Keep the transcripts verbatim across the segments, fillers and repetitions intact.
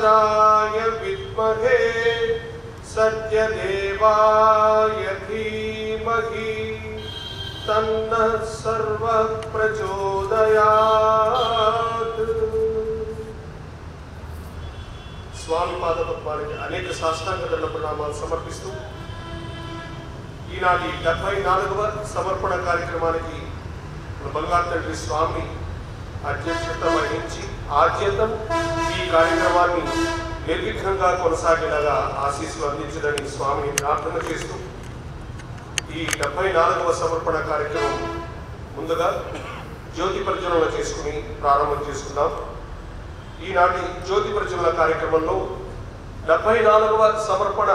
प्रदाय विद्महे सत्यदेवाय धीमहि तन्नः सर्वः प्रचोदयात्। स्वामी पादपद्मालకి అనేక శాస్త్రాంగ ప్రణామాలు సమర్పిస్తూ ఈనాటి డెబ్బై నాలుగవ సమర్పణ కార్యక్రమానికి బంగారు స్వామి అధ్యక్షత వహించి ఆద్యతం ఈ కార్యక్రమాన్ని నిర్విఘ్నంగా కొనసాగేలాగా ఆశీస్సులు అందించదని స్వామిని ప్రార్థన చేస్తూ ఈ డెబ్బై నాలుగవ సమర్పణ కార్యక్రమం ముందుగా జ్యోతి ప్రజ్వలన చేసుకుని ప్రారంభం చేసుకుందాం। ఈనాటి జ్యోతి ప్రజ్వలన కార్యక్రమంలో డెబ్బై నాలుగవ సమర్పణ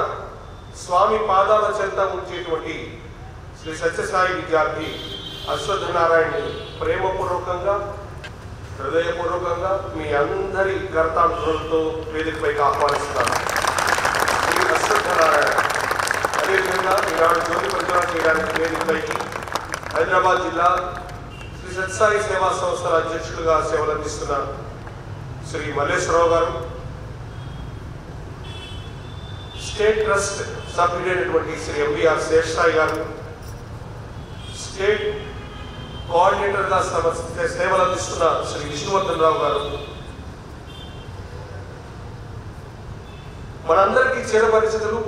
స్వామి పాదాల చెంత ఉంచేటువంటి శ్రీ సత్యసాయి విద్యార్థి అశ్వథ్ నారాయణని ప్రేమపూర్వకంగా హృదయపూర్వకంగా మీ అందరి కర్తాంధ్రులతో వేదికపైకి ఆహ్వానిస్తున్నాను। శ్రీ అశ్వథ్ నారాయణ అదేవిధంగా ఈనాడు జ్యోతి ప్రజ్వలన చేయడానికి వేదికపైకి హైదరాబాద్ జిల్లా శ్రీ సత్యసాయి సేవా సంస్థల అధ్యక్షులుగా సేవలందిస్తున్న శ్రీ మల్లేశ్వరరావు గారు, స్టేట్ ట్రస్ట్ సభ్యుడు అయినటువంటి శ్రీ ఎంబీఆర్ శేషసాయి గారు, స్టేట్ కోఆర్డినేటర్గా సేవలు అందిస్తున్న శ్రీ విష్ణువర్ధన్ రావు గారు, మనందరికీ చిరపరిచితులు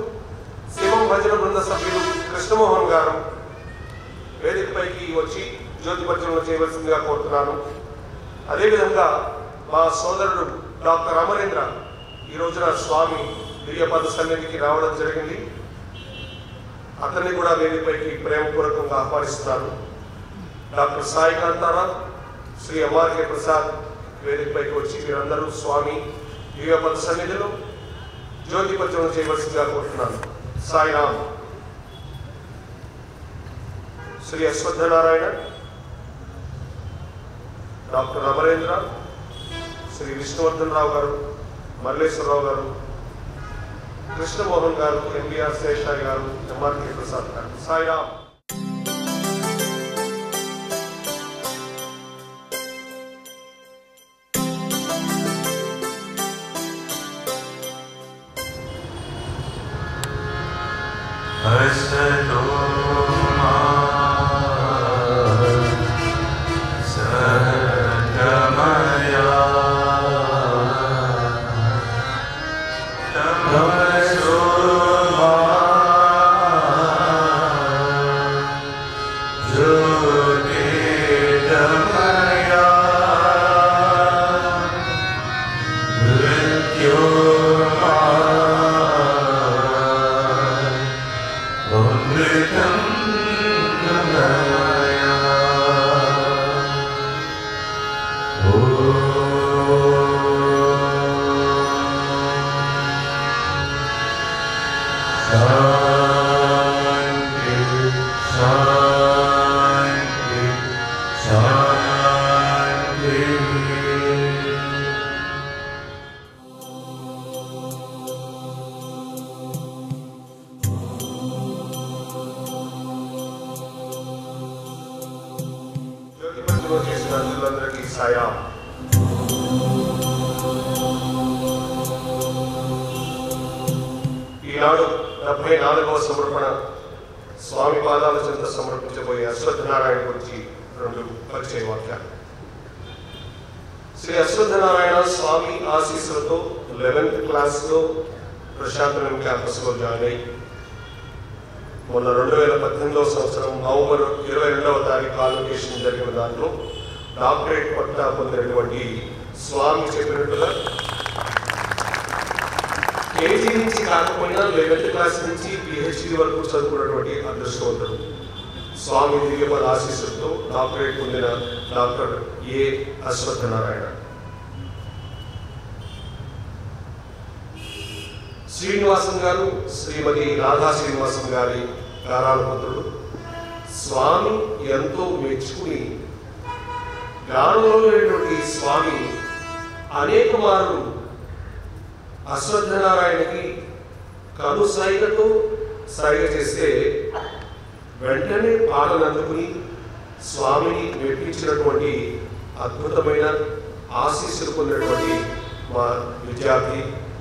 శివం భజన బృంద సభ్యులు కృష్ణమోహన్ గారు వేదికపైకి వచ్చి జ్యోతి ప్రజ్వలన చేయవలసిందిగా కోరుతున్నాను। అదేవిధంగా మా సోదరుడు డాక్టర్ అమరేంద్ర ఈ రోజున స్వామి దివ్యపద సన్నిధికి రావడం జరిగింది, అతన్ని కూడా వేదికపైకి ప్రేమపూర్వకంగా ఆహ్వానిస్తున్నారు। డాక్టర్ సాయి కాంతారావు, శ్రీ ఎంఆర్కే ప్రసాద్ వేదికపైకి వచ్చి మీరందరూ స్వామి దివ్యపద సన్నిధిలో జ్యోతి ప్రజ్వలన చేయవలసిందిగా కోరుతున్నాను। సాయిరామ్। శ్రీ అశ్వథ్ నారాయణ, డాక్టర్ అమరేంద్ర, శ్రీ విష్ణువర్ధన్ రావు గారు, మల్లేశ్వరరావు గారు, కృష్ణమోహన్ గారు, ఎంబీఆర్ శేషాయి గారు, ఎంఆర్కే ప్రసాద్ గారు। సాయిరామ్।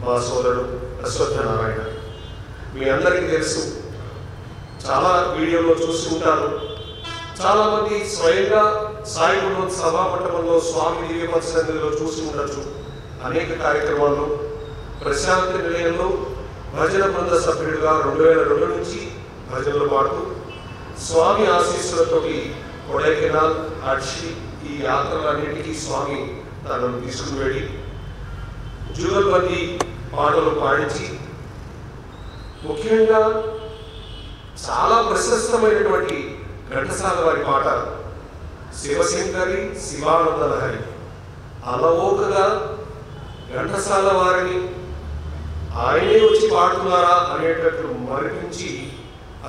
మా సోదరుడు అశ్వత్ నారాయణ. మీ అందరికీ తెలుసు, చాలా వీడియోలో చూసి ఉంటారు, చాలామంది స్వయంగా సాయి భగవత్ సభా మండపంలో స్వామి దివ్యపరిసన్నిధిలో చూసి ఉండొచ్చు. అనేక కార్యక్రమాల్లో ప్రశాంతి నిలయంలో భజన బృంద సభ్యుడిగా రెండు వేల రెండు నుంచి భజనలు పాడుతూ స్వామి ఆశీస్సులతో కొడైకెనాల్ అడ్షి ఈ యాత్రలన్నిటికీ స్వామి తనను తీసుకుని వెళ్ళి జూగల్బంది పాటలు పాడించి ముఖ్యంగా చాలా ప్రశస్తమైనటువంటి ఘంటసాల వారి పాట శివశంకరి శివానందలహరి అలవోకగా ఘంటసాల వారిని ఆయనే వచ్చి పాడుతున్నారా అనేటట్లు మరిపించి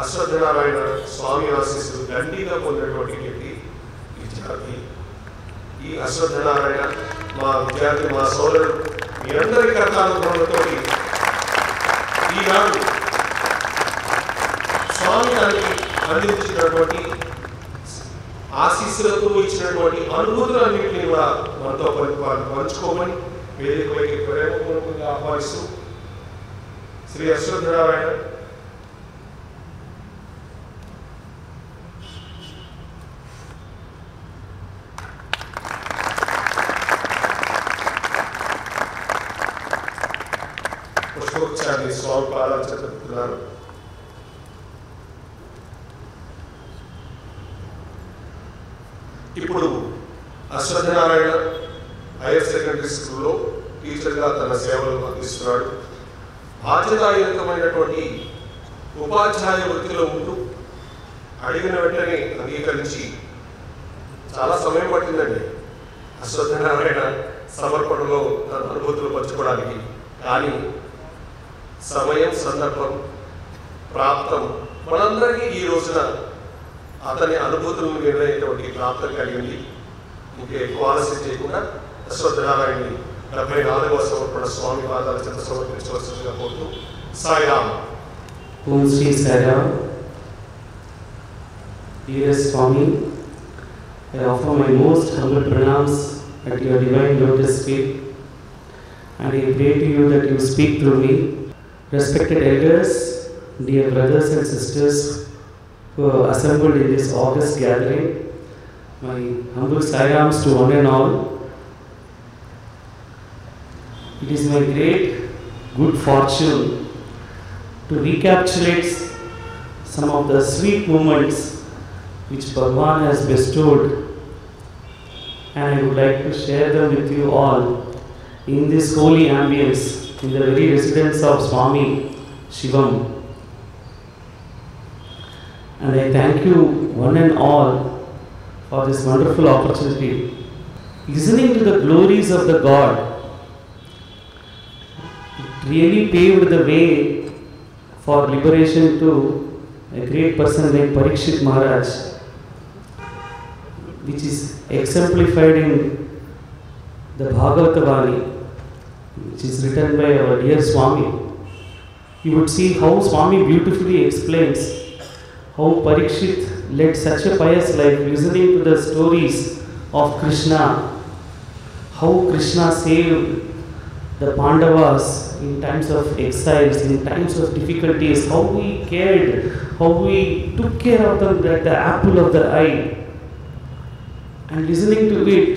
అశ్వత్ నారాయణ స్వామి ఆశీస్సులు దండిగా పొందినటువంటి విద్యార్థి ఈ అశ్వత్ నారాయణ మా విద్యార్థి, మా సోదరుడు. మీ అందరి కర్తానుభవంతో ఈనాడు స్వామి గారికి అందించినటువంటి ఆశీస్సులతో ఇచ్చినటువంటి అనుభూతులన్నింటినీ కూడా మనతో పంచుకోమని వేదిక పైకి ప్రేమపూర్వకంగా ఆహ్వానిస్తూ శ్రీ అశ్వత్ నారాయణ పుష్పోచ్చాన్ని స్వామి పాదాలకు చెప్తున్నారు. ఇప్పుడు అశ్వత్ నారాయణ హైయర్ సెకండరీ స్కూల్లో టీచర్గా తన సేవలు అందిస్తున్నాడు. బాధ్యతాయుతమైనటువంటి ఉపాధ్యాయ వృత్తిలో ఉంటూ అడిగిన వెంటనే అంగీకరించి చాలా సమయం పట్టిందండి అశ్వత్ నారాయణ సమర్పణలో తన అనుభూతులు పంచుకోవడానికి. కానీ సమయం, సందర్భం ప్రాప్తం మనందరికీ ఈ రోజున అతని అనుభూతులను వినటువంటి ప్రాప్తం కలిగింది. ఇంకా ఎక్కువ ఆలస్యం చేయకుండా అశ్వత్ నారాయణని డెబ్బై నాలుగవ సమర్పణ స్వామి పాదాల చెంత సమర్పించవలసిందిగా కోరుతూ సాయిరామ్. ఓం Shri Sairam. Dear Swami, I offer my most humble pranams at your divine lotus feet and I pray to you that you speak through me. Respected elders, dear brothers and sisters who are assembled in this august gathering, my humble sairams to one and all. It is my great good fortune to recapitulate some of the sweet moments which Bhagwan has bestowed, and I would like to share them with you all in this holy ambience, in the very residence of Swami Shivam. And I thank you one and all for this wonderful opportunity. Listening to the glories of the God really paved the way for liberation to a great person named Parikshit Maharaj, which is exemplified in the Bhagavatamali, which is written by our dear Swami. You would see how Swami beautifully explains how Parikshit led such a pious life, listening to the stories of Krishna, how Krishna saved the Pandavas in times of exiles, in times of difficulties, how we cared, how we took care of them like the apple of the eye. And listening to it,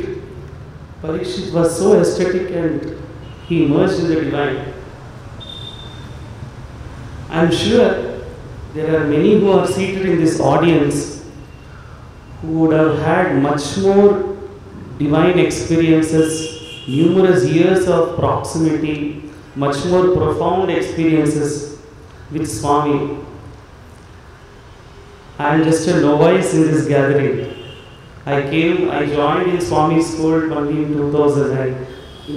Parikshit was so ecstatic and he emerged in the divine. I am sure there are many who are seated in this audience who would have had much more divine experiences, numerous years of proximity, much more profound experiences with Swami. I am just a novice in this gathering. I came, I joined in Swami's school only in two thousand. I,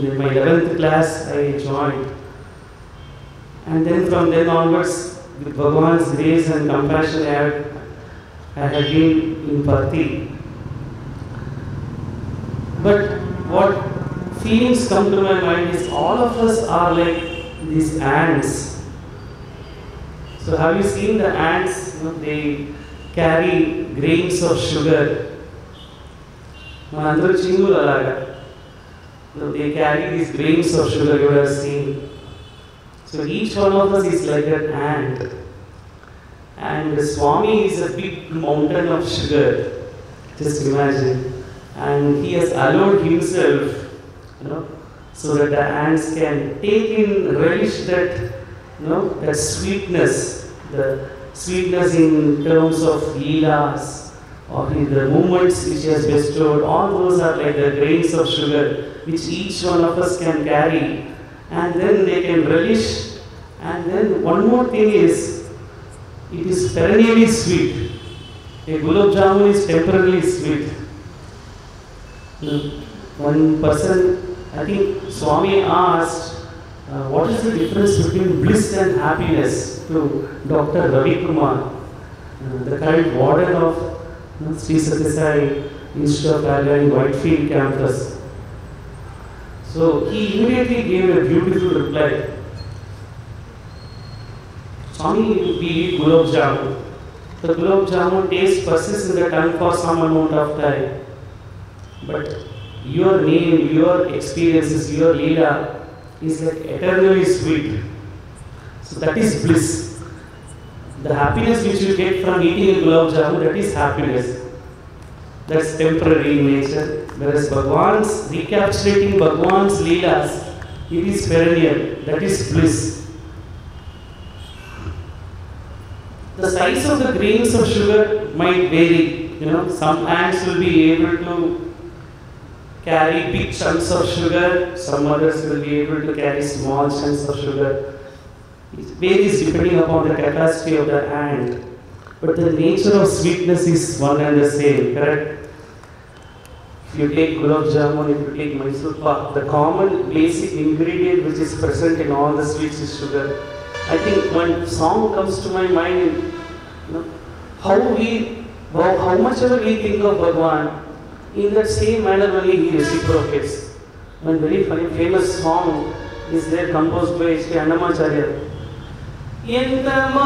in my eleventh class, I joined. And then from then onwards, with Bhagavan's grace and compassion, I had, I had been in Parthi. But what feelings come to my mind is all of us are like these ants. So have you seen the ants? You know, they carry grains of sugar. Mandir chingu lalaga. They carry these grains of sugar. You have seen. So each one of us is like an ant, and the Swami is a big mountain of sugar, just imagine, and he has allowed himself, you know, so that the ants can take in, relish that, you know, that sweetness, the sweetness in terms of leelas or in the moments which he has bestowed. All those are like the grains of sugar which each one of us can carry, and then they can relish. And then one more thing is, it is perennially sweet. A gulab jamun is temporarily sweet. One person, I think Swami asked, uh, what is the difference between bliss and happiness, to Doctor Ravikumar, uh, the current warden of uh, Sri Sathya Sai Institute of Higher Learning, Whitefield Campus. So he immediately gave a beautiful reply. Swami, we eat gulab jamun. The gulab jamun taste persists in the tongue for some amount of time, but your name, your experiences, your leela is like eternally sweet. So that is bliss. The happiness which you get from eating a gulab jamun, that is happiness. That's temporary in nature. Whereas Bhagwan's, recapitulating Bhagwan's leelas, it is perennial. That is bliss. The size of the grains of sugar might vary. You know, some ants will be able to carry big chunks of sugar, some others will be able to carry small chunks of sugar. It varies depending upon the capacity of the ant. But the nature of sweetness is one and the same, correct? If you take gulab jamun, if you take Mysore pak, the common basic ingredient which is present in all the sweets is sugar. I think one song comes to my mind, you know, how we, how, how much ever we think of Bhagwan, in that same manner only he reciprocates. One very funny, famous song is there, composed by Shri Annamacharya. How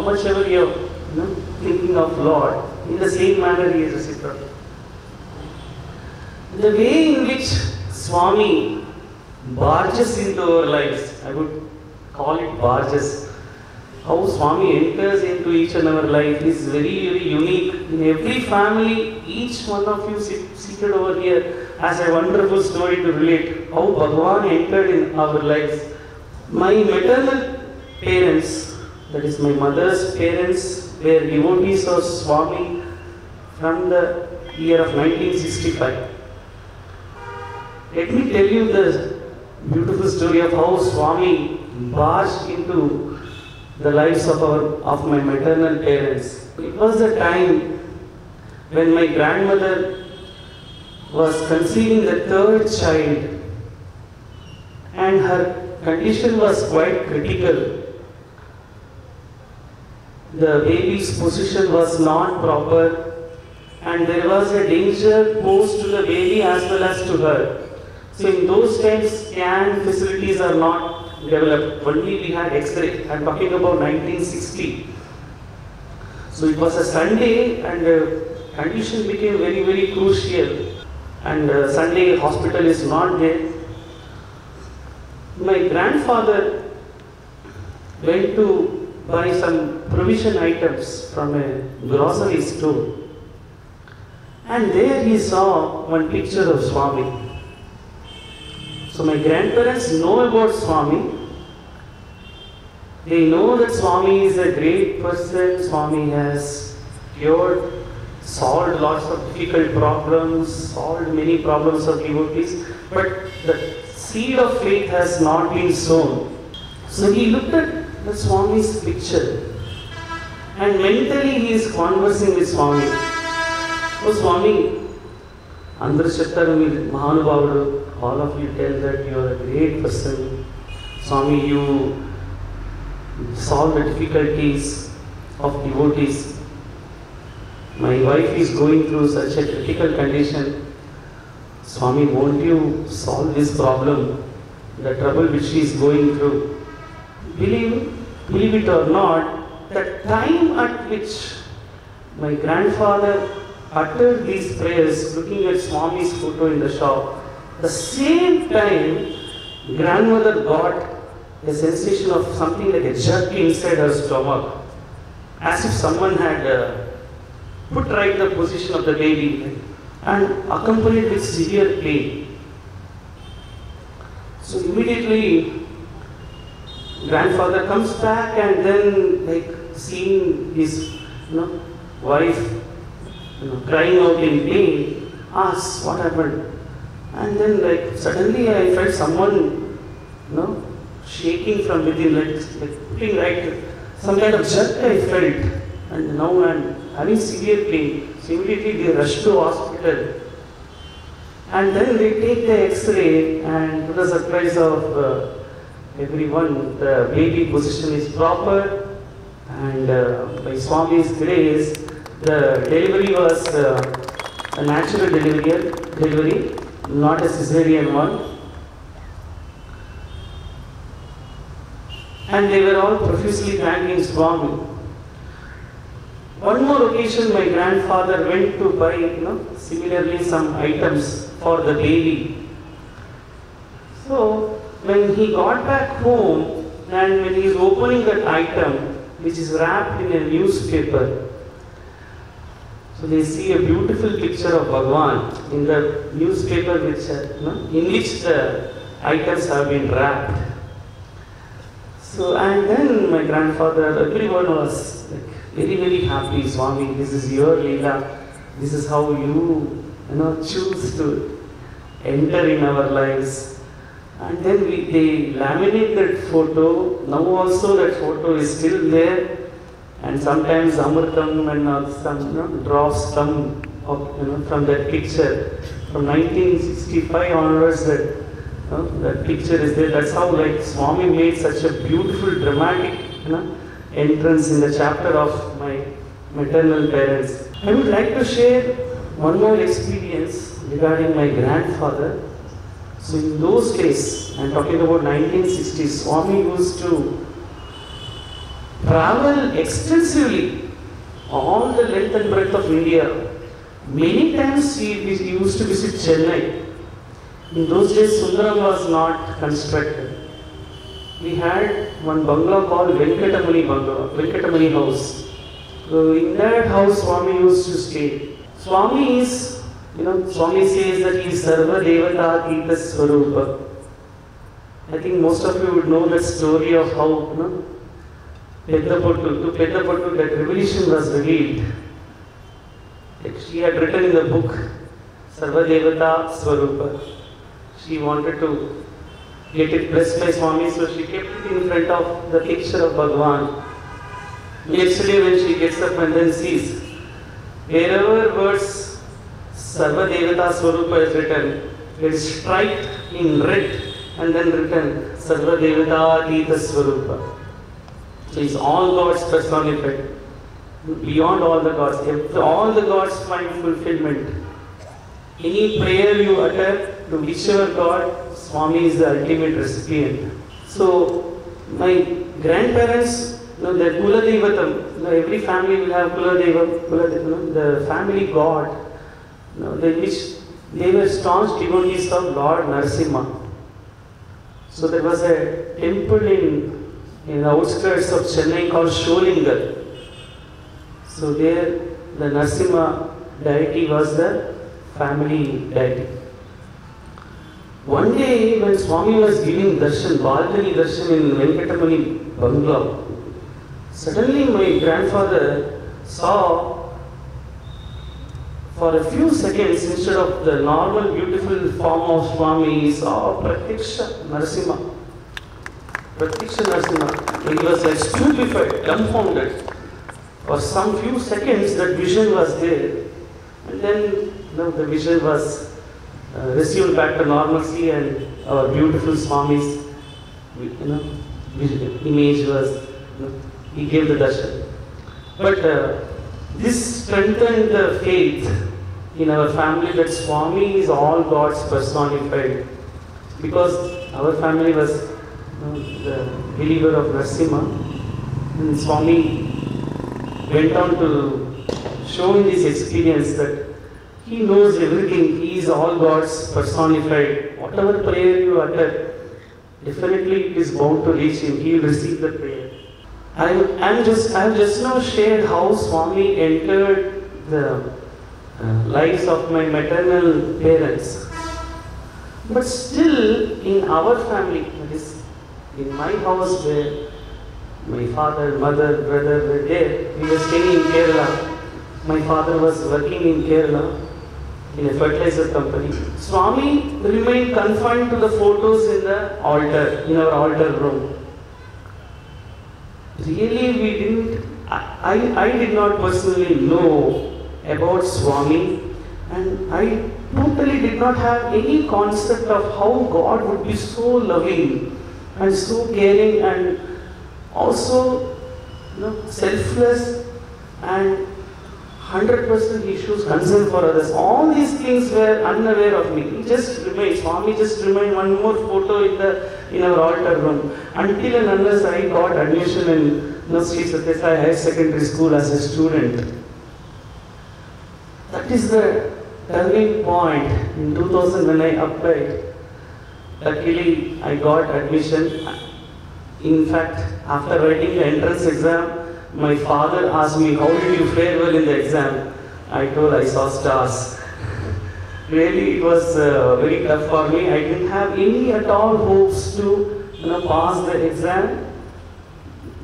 much ever you are, you know, thinking of Lord, in the same manner he is reciprocated. The way in which Swami barges into our lives, I would call it barges. How Swami enters into each and our life is very, very unique. In every family, each one of you sit, seated over here has a wonderful story to relate. How Bhagavan entered in our lives. My maternal parents, that is my mother's parents, were devotees of Swami from the year of nineteen sixty-five. Let me tell you the beautiful story of how Swami barged into the lives of our of my maternal parents. It was the time when my grandmother was conceiving the third child, and her condition was quite critical. The baby's position was not proper, and there was a danger posed to the baby as well as to her. So in those times, scan facilities are not developed. Only we had X-ray. I'm talking about nineteen sixty. So it was a Sunday, and the uh, condition became very, very crucial. And uh, Sunday hospital is not there. My grandfather went to buy some provision items from a grocery store, and there he saw one picture of Swami. So my grandparents know about Swami. They know that Swami is a great person. Swami has cured, solved lots of difficult problems, solved many problems of devotees. But the seed of faith has not been sown. So he looked at the Swami's picture, and mentally he is conversing with Swami. Oh Swami, Andrashattarami Mahanubhavadu, all of you tell that you are a great person. Swami, you solve the difficulties of devotees. My wife is going through such a critical condition. Swami, won't you solve this problem, the trouble which she is going through? Believe, believe it or not, the time at which My grandfather uttered these prayers looking at Swami's photo in the shop. The same time, grandmother got a sensation of something like a jerk inside her stomach, as if someone had uh, put right the position of the baby and accompanied with severe pain. So immediately, grandfather comes back and then, like, seeing his you know, wife you know, crying out in pain, asks what happened. And then, like, suddenly I felt someone, you know, shaking from within, like, like putting right, some kind of jerk I felt. And now I'm having severe pain. So immediately they rush to hospital. And then they take the X-ray, and to the surprise of uh, everyone, the baby position is proper. And uh, by Swami's grace, the delivery was uh, a natural delivery, delivery, not a cesarean one. And they were all profusely thanking Swami. One more occasion, my grandfather went to buy, you know, similarly some items for the baby. So when he got back home, and when he is opening that item, which is wrapped in a newspaper, so they see a beautiful picture of Bhagwan in the newspaper, which you know, in which the items have been wrapped. So and then my grandfather, everyone was like very very happy. Swami, this is your Leela. This is how you you know choose to enter in our lives. And then we, they laminate that photo. Now also that photo is still there, and sometimes amritam and uh, some you know, drops come of, you know, from that picture. From nineteen sixty-five onwards, that you know, that picture is there. That's how like Swami made such a beautiful, dramatic you know entrance in the chapter of my maternal parents. I would like to share one more experience regarding my grandfather. So in those days, I'm talking about nineteen sixties, Swami used to travel extensively all the length and breadth of India. Many times he, he used to visit Chennai. In those days, Sundaram was not constructed. We had one bungalow called Venkatamani bungalow, Venkatamani house. So in that house, Swami used to stay. Swami is, you know, Swami says that he is Sarva Devata Swarupa. I think most of you would know the story of how, you know, Pethapur, to Pethapur, that revelation was revealed. Like she had written in the book, Sarva Devata Swarupa. She wanted to get it blessed by Swami, so she kept it in front of the picture of Bhagwan. Yesterday when she gets up and then sees, wherever words Sarva Devata Swarupa is written, it is striped in red and then written Sarva Devata Adita Swarupa. So it's all God's personified, beyond all the gods. If all the gods find fulfillment. Any prayer you utter to whichever God, Swami is the ultimate recipient. So my grandparents, you know, their Kuladaivatam, you know, every family will have Kuladaivatam, Kuladaivatam, you know, the family god, you know, in which they were staunch devotees of Lord Narasimha. So there was a temple in, in the outskirts of Chennai called Sholingar. So there the Narasimha deity was the family deity. One day when Swami was giving darshan, balcony darshan in Venkatamani bungalow, suddenly my grandfather saw for a few seconds, instead of the normal beautiful form of Swami, he saw Pratiksha Narasimha. Pratiksha Narasimha. He was like stupefied, dumbfounded. For some few seconds that vision was there, and then now the vision was uh, resumed back to normalcy, and our beautiful Swami's you know, image was, you know, he gave the darshan. But uh, this strengthened the faith in our family that Swami is all God's personified, because our family was you know, the believer of Narasimha, and Swami went on to shown this experience that he knows everything, he is all God's personified. Whatever prayer you utter, definitely it is bound to reach him, he will receive the prayer. I am just, I have just now shared how Swami entered the lives of my maternal parents. But still in our family, that is in my house where my father, mother, brother were there, we were staying in Kerala. My father was working in Kerala in a fertilizer company. Swami remained confined to the photos in the altar, in our altar room. Really we didn't, I, I, I did not personally know about Swami, and I totally did not have any concept of how God would be so loving and so caring and also, you know, selfless and one hundred percent issues, concern for others. All these things were unaware of me. He just remained, Swami just remained one more photo in the in our altar room. Until and unless I got admission in you know, Sri Sathya Sai Higher Secondary School as a student. That is the turning point in two thousand when I applied. Luckily, I got admission. In fact, after writing the entrance exam, my father asked me, how did you fare well in the exam? I told, I saw stars. Really, it was uh, very tough for me. I didn't have any at all hopes to you know, pass the exam.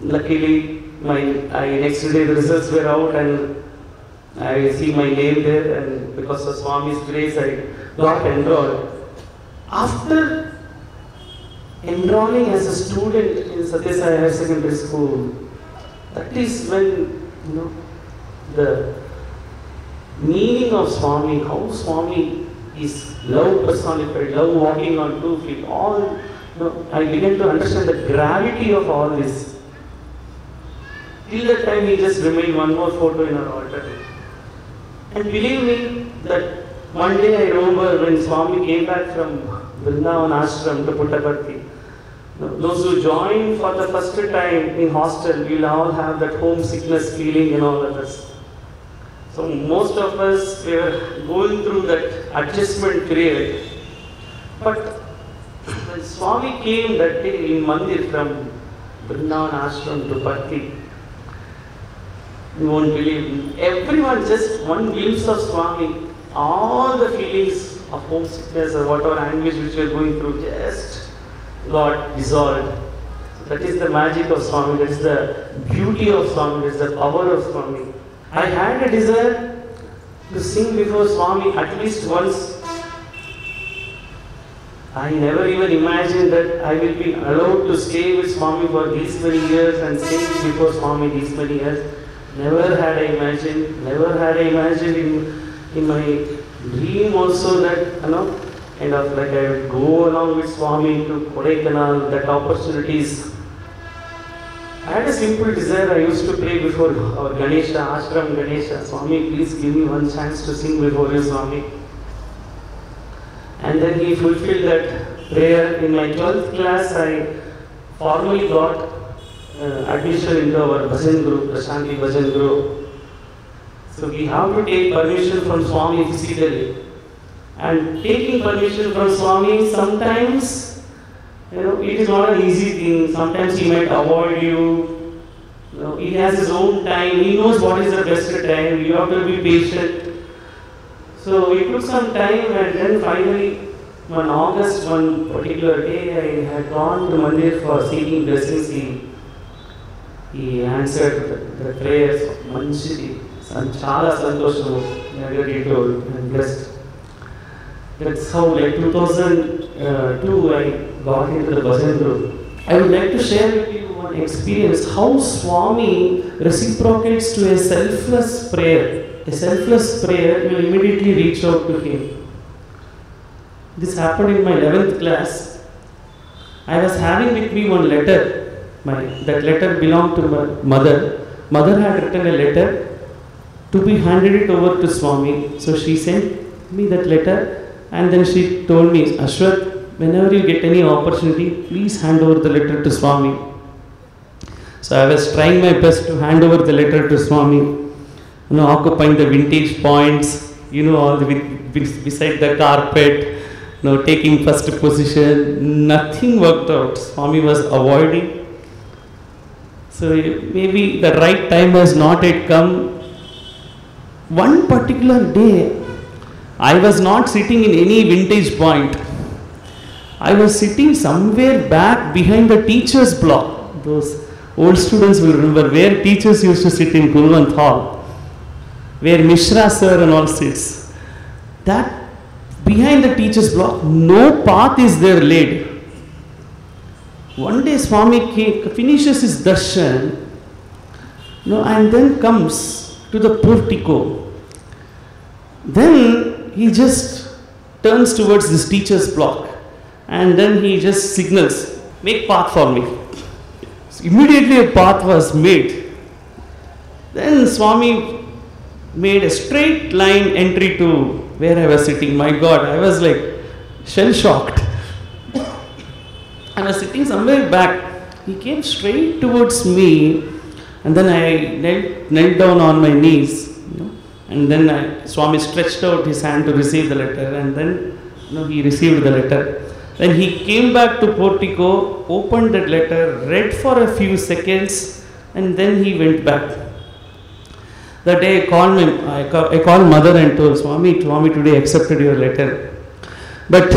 Luckily, my I, next day the results were out and I see my name there, and because of Swami's grace, I got enrolled. After enrolling as a student in Sathya Sai Higher Secondary School, that is when you know the meaning of Swami, how Swami is love personified, love walking on two feet. All you know, I began to understand the gravity of all this. Till that time, he just remained one more photo in our altar. And believe me, that one day I remember when Swami came back from Brindavan Ashram to Puttaparthi. Those who join for the first time in hostel, we will all have that homesickness feeling in all of us. So most of us were going through that adjustment period. But when Swami came that day in Mandir from Brindavan Ashram to Puttaparthi, you won't believe me. Everyone, just one glimpse of Swami, all the feelings of homesickness or whatever anguish which we are going through just got dissolved. So that is the magic of Swami, that is the beauty of Swami, that is the power of Swami. I had a desire to sing before Swami at least once. I never even imagined that I will be allowed to stay with Swami for these many years and sing before Swami these many years. Never had I imagined, never had I imagined in, in my dream also that, you know, kind of like I would go along with Swami to Kodaikanal, that opportunities. I had a simple desire, I used to pray before our Ganesha, Ashram Ganesha, Swami, please give me one chance to sing before you, Swami. And then he fulfilled that prayer. In my twelfth class, I formally got Uh, admission into our bhajan group, Prashanti bhajan group. So we have to take permission from Swami physically. And taking permission from Swami, sometimes, you know, it is not an easy thing. Sometimes he might avoid you. You know, he has his own time. He knows what is the best time. You have to be patient. So it took some time, and then finally, on August, one particular day, I had gone to Mandir for seeking blessings. He answered the prayers of Manshiri, Sanchala Santoshamu, he told and blessed. That's how, like two thousand two, I got into the bhajan group. I would like to share with you one experience how Swami reciprocates to a selfless prayer. A selfless prayer will immediately reach out to him. This happened in my eleventh class. I was having with me one letter. My, that letter belonged to my mother. Mother had written a letter to be handed it over to Swami. So she sent me that letter and then she told me, Ashwath, whenever you get any opportunity, please hand over the letter to Swami. So I was trying my best to hand over the letter to Swami. you know, occupying the vintage points, you know, all the, beside the carpet, you know, taking first position. Nothing worked out. Swami was avoiding. So maybe the right time has not yet come. One particular day, I was not sitting in any vintage point. I was sitting somewhere back behind the teacher's block. Those old students will remember where teachers used to sit in Kulwant Hall, where Mishra sir and all sits. That behind the teacher's block, no path is there laid. One day Swami came, finishes his darshan, you know, and then comes to the portico. Then he just turns towards this teacher's block. And then he just signals, make path for me. So immediately a path was made. Then Swami made a straight line entry to where I was sitting. My God, I was like shell shocked. I was sitting somewhere back. He came straight towards me, and then I knelt, knelt down on my knees. You know, and then I, Swami stretched out his hand to receive the letter, and then you know, he received the letter. Then he came back to portico, opened that letter, read for a few seconds, and then he went back. That day I called, my, I call, I called mother and told, Swami, Swami today accepted your letter. But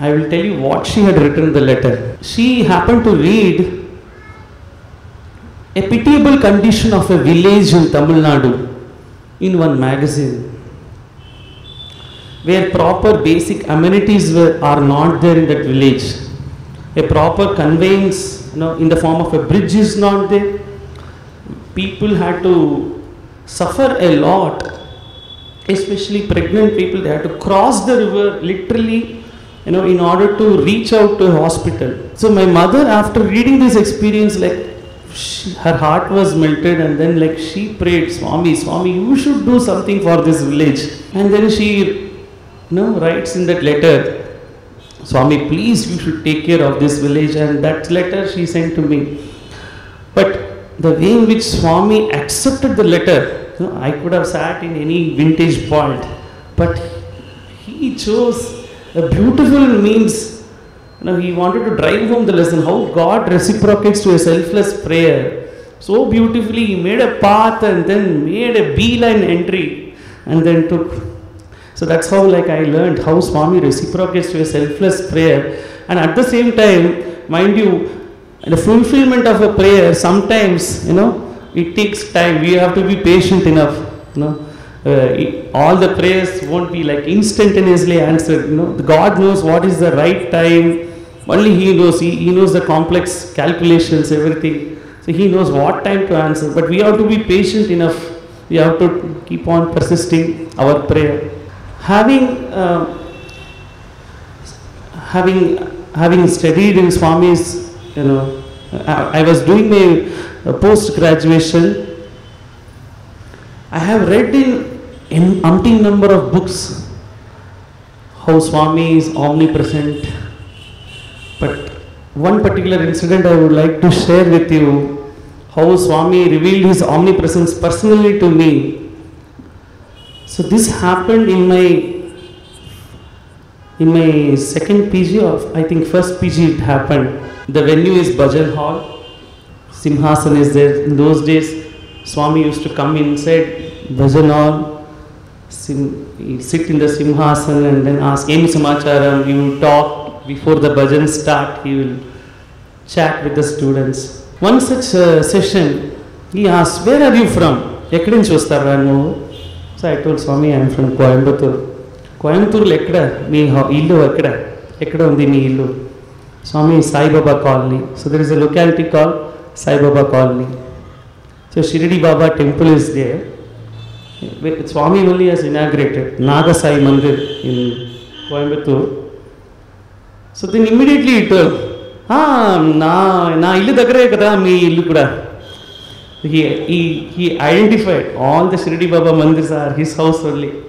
I will tell you what she had written the letter. She happened to read a pitiable condition of a village in Tamil Nadu in one magazine, where proper basic amenities were, are not there in that village. A proper conveyance, you know, in the form of a bridge is not there. People had to suffer a lot, especially pregnant people. They had to cross the river literally, you know, in order to reach out to a hospital. So my mother, after reading this experience, like she, her heart was melted, and then like she prayed, Swami, Swami, you should do something for this village. And then she No, writes in that letter, Swami, please, you should take care of this village. And that letter she sent to me. But the way in which Swami accepted the letter, you know, I could have sat in any vintage point, but he chose a beautiful means. You know, he wanted to drive home the lesson, how God reciprocates to a selfless prayer. So beautifully, he made a path and then made a beeline entry and then took. So that's how, like, I learned how Swami reciprocates to a selfless prayer. And at the same time, mind you, the fulfillment of a prayer, sometimes, you know, it takes time. We have to be patient enough, you know. Uh, it, all the prayers won't be, like, instantaneously answered, you know. God knows what is the right time. Only He knows. He, he knows the complex calculations, everything. So He knows what time to answer. But we have to be patient enough. We have to keep on persisting our prayer. Having uh, having having studied in Swami's, you know, I, I was doing my uh, post graduation. I have read in an umpteen number of books how Swami is omnipresent. But one particular incident I would like to share with you, how Swami revealed his omnipresence personally to me. So this happened in my in my second P G of, I think, first P G it happened. The venue is Bhajan Hall. Simhasan is there. In those days, Swami used to come inside Bhajan Hall, sim, sit in the Simhasan and then ask Emi Samacharam. He will talk before the bhajan start. He will chat with the students. One such uh, session, he asked, "Where are you from?" So I told Swami, I am from Coimbatore. Coimbatore lekda, me illu ekda, ekda undi me illu. Swami, Sai Baba Colony. So there is a locality called Sai Baba Colony. So Shirdi Baba temple is there. Swami only has inaugurated Naga Sai Mandir in Coimbatore. So then immediately he told, ah, na na illu dagare kada me illu kuda. He, he, he identified all the Shirdi Baba mandirs are his house only.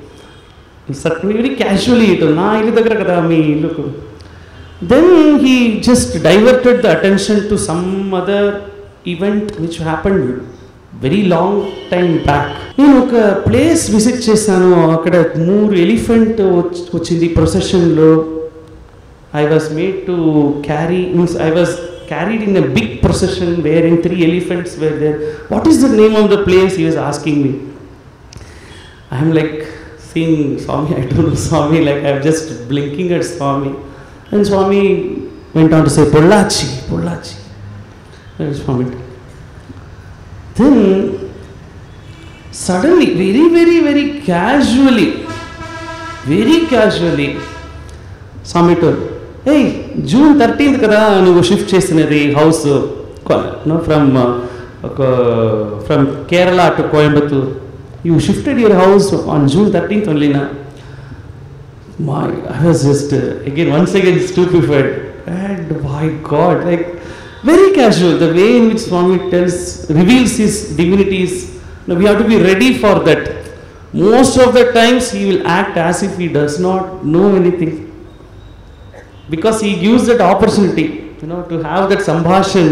Certainly, very casually, then he just diverted the attention to some other event which happened very long time back. నేను ఒక place visit చేశాను. అక్కడ మూడు elephant వచ్చింది ప్రొసెషన్లో. I was made to carry means I was carried in a big procession where in three elephants were there. What is the name of the place he was asking me. I'm like seeing Swami, I don't know Swami, like I'm just blinking at Swami. And Swami went on to say Pollachi, Pollachi. That is from it. Then suddenly, very very very casually, very casually Swami told, hey, June thirteenth kada nuvu shift chesinadi house no from uh, from Kerala to Coimbatore. You shifted your house on June thirteenth only na. My, I was just uh, again once again stupefied. And my God, like very casual, the way in which Swami tells, reveals his divinities. Now we have to be ready for that. Most of the times he will act as if he does not know anything, because he gives that opportunity, you know, to have that sambhashan,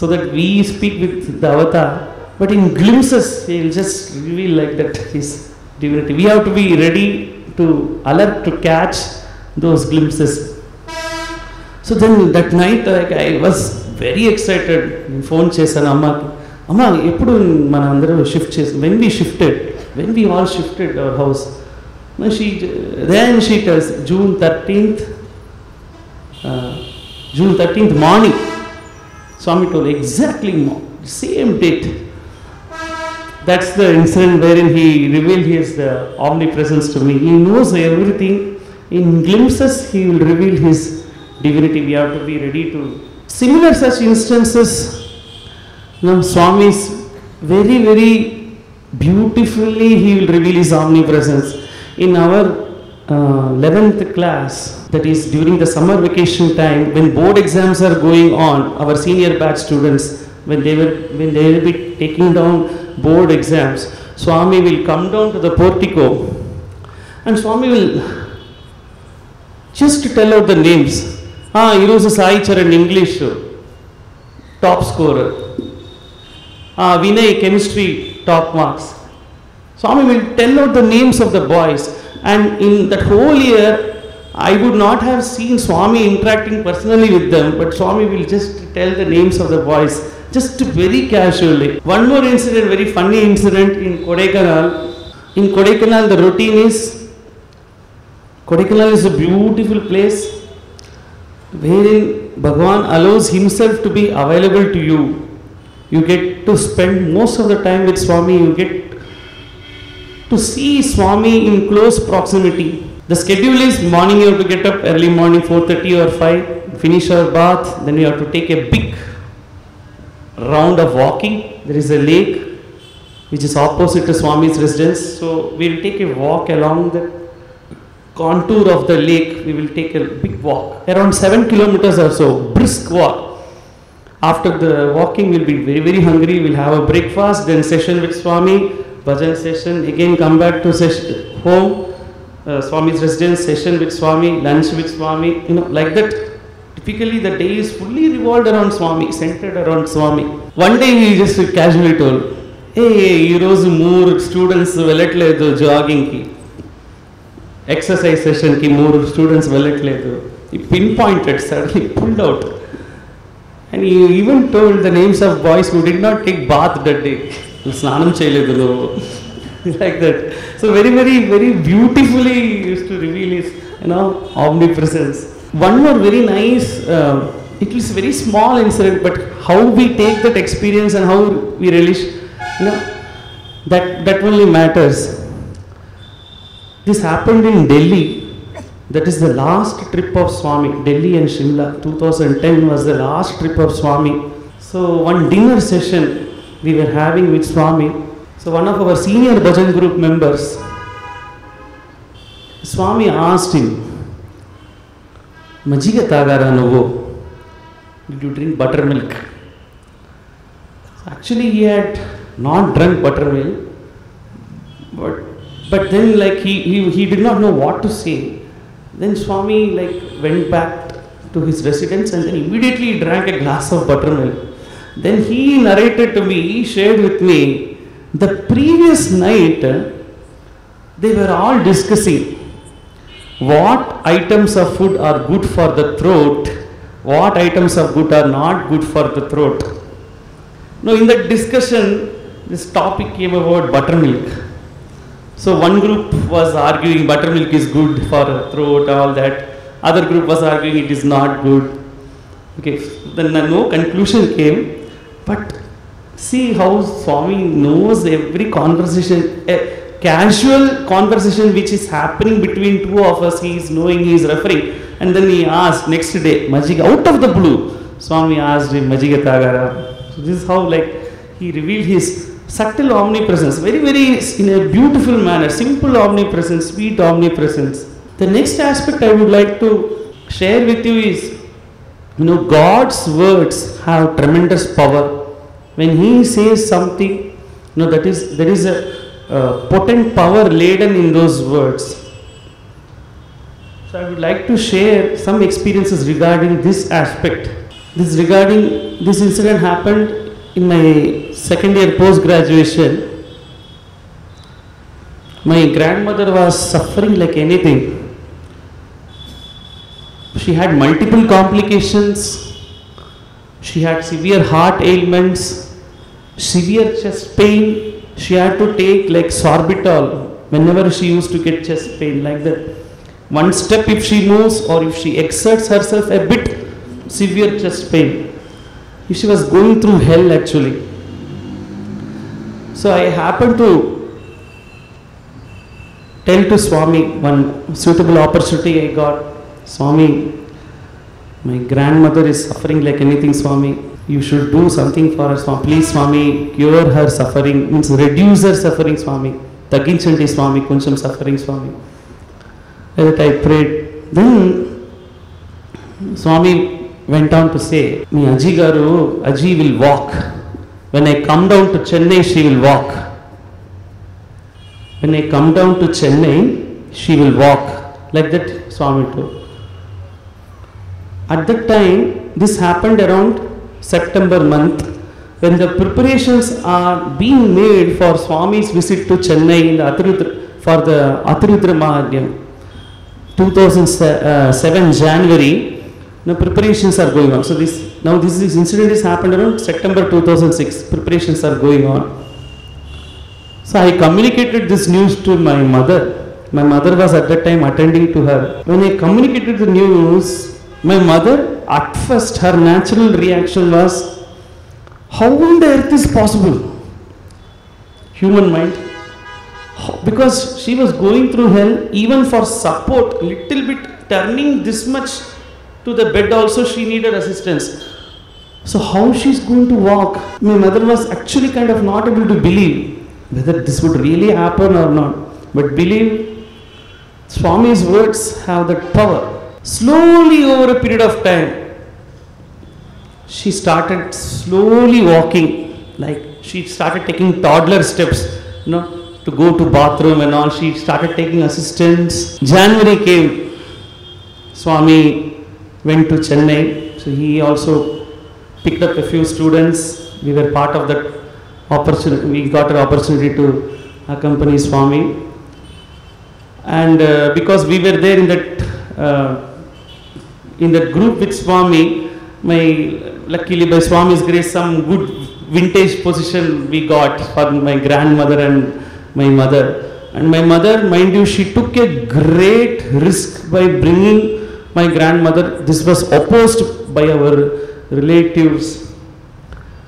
so that we speak with the avatar. But in glimpses he will just reveal like that his divinity. We have to be ready to alert to catch those glimpses. So then that night, like, I was very excited. Phone chesana amma. అమ్మ ఎప్పుడు మన అందరూ shift చేసి when we shifted when we all shifted our house she then she tells June thirteenth June thirteenth morning Swami told exactly same date that's the incident where in he reveal his omni presence to me he knows everything in glimpses he will reveal his divinity we have to be ready to similar such instances. Now Swami is very very beautifully, he will reveal his omnipresence. In our uh, eleventh class, that is during the summer vacation time, when board exams are going on, our senior batch students, when they were when they will be taking down board exams, Swami will come down to the portico and Swami will just tell out the names. Ah, he was a Sai Charan English top scorer. Uh, Vinay chemistry top marks. Swami will tell out the names of the boys, and in that whole year I would not have seen Swami interacting personally with them, but Swami will just tell the names of the boys, just very casually. One more incident, very funny incident in Kodaikanal. In Kodaikanal the routine is, Kodaikanal is a beautiful place wherein Bhagavan allows himself to be available to you. You get to spend most of the time with Swami. You get to see Swami in close proximity. The schedule is morning you have to get up early morning four thirty or five, finish our bath, then you have to take a big round of walking. There is a lake which is opposite to Swami's residence, so we will take a walk along the contour of the lake. We will take a big walk, around seven kilometers or so, brisk walk. After the walking we will be very very hungry, we will have a breakfast, then session with Swami, bhajan session, again come back to session, home, uh, Swami's residence, session with Swami, lunch with Swami, you know, like that. Typically the day is fully revolved around Swami, centered around Swami. One day he just casually told, hey, ee roju mooru students velatledu jogging ki, exercise session ki mooru students velatledu. He pinpointed, suddenly pulled out. And he even told the names of boys who did not take bath that day. Snanam cheyaledu no, like that. So very very very beautifully he used to reveal his, you know, omnipresence. One more very nice, uh, it was very small incident, but how we take that experience and how we relish, you know, that that only matters. This happened in Delhi. That is the last trip of Swami, Delhi and Shimla. two thousand ten was the last trip of Swami. So one dinner session we were having with Swami. So one of our senior bhajan group members, Swami asked him, "Majiga tagara novo? Did you drink buttermilk?" So actually he had not drunk buttermilk, but but then like he he, he did not know what to say. Then Swami like went back to his residence and then immediately drank a glass of buttermilk. Then he narrated to me, shared with me, the previous night they were all discussing what items of food are good for the throat, what items of food are not good for the throat. Now in that discussion, this topic came about buttermilk. So one group was arguing buttermilk is good for the throat, all that. Other group was arguing it is not good. Okay, then no conclusion came, but see how Swami knows every conversation, a casual conversation which is happening between two of us, he is knowing, he is referring. And then he asked next day, Majiga, out of the blue, Swami asked him, Majiga Tagara. So this is how like he revealed his subtle omnipresence, very very in a beautiful manner, simple omnipresence, sweet omnipresence. The next aspect I would like to share with you is, you know, God's words have tremendous power. When He says something, you know, that is, there is a uh, potent power laden in those words. So I would like to share some experiences regarding this aspect. This regarding this incident happened in my second year post-graduation. My grandmother was suffering like anything. She had multiple complications, she had severe heart ailments, severe chest pain. She had to take like sorbitol whenever she used to get chest pain, like that. One step if she moves or if she exerts herself a bit, severe chest pain. She was going through hell actually. So I happened to tell to Swami one suitable opportunity I got. Swami, my grandmother is suffering like anything, Swami. You should do something for her, Swami. Please, Swami, cure her suffering, means reduce her suffering, Swami. Taginchandi, Swami, kuncham suffering, Swami. Like that I prayed. Then Swami went on to say, "Me Aji Garu, Aji will walk. When I come down to Chennai, she will walk. When I come down to Chennai, she will walk." Like that, Swami too. At that time, this happened around September month, when the preparations are being made for Swami's visit to Chennai in the Atirudra, for the Atirudra Mahadhyam. two thousand seven January, now preparations are going on. So this now this, this incident has happened around September two thousand six. Preparations are going on. So I communicated this news to my mother. My mother was at that time attending to her. When I communicated the news, my mother, at first, her natural reaction was, how on the earth is possible? Human mind. Because she was going through hell, even for support, little bit, turning this much to the bed also, she needed assistance. So how she's going to walk? My mother was actually kind of not able to believe whether this would really happen or not. But believe, Swami's words have that power. Slowly over a period of time, she started slowly walking, like she started taking toddler steps, you know, to go to bathroom and all. She started taking assistance. January came, Swami went to Chennai, so he also picked up a few students. We were part of that opportunity, we got an opportunity to accompany Swami. And uh, because we were there in that Uh, in that group with Swami, my luckily by Swami's grace, some good vintage position we got for my grandmother and my mother. And my mother, mind you, she took a great risk by bringing my grandmother. This was opposed by our relatives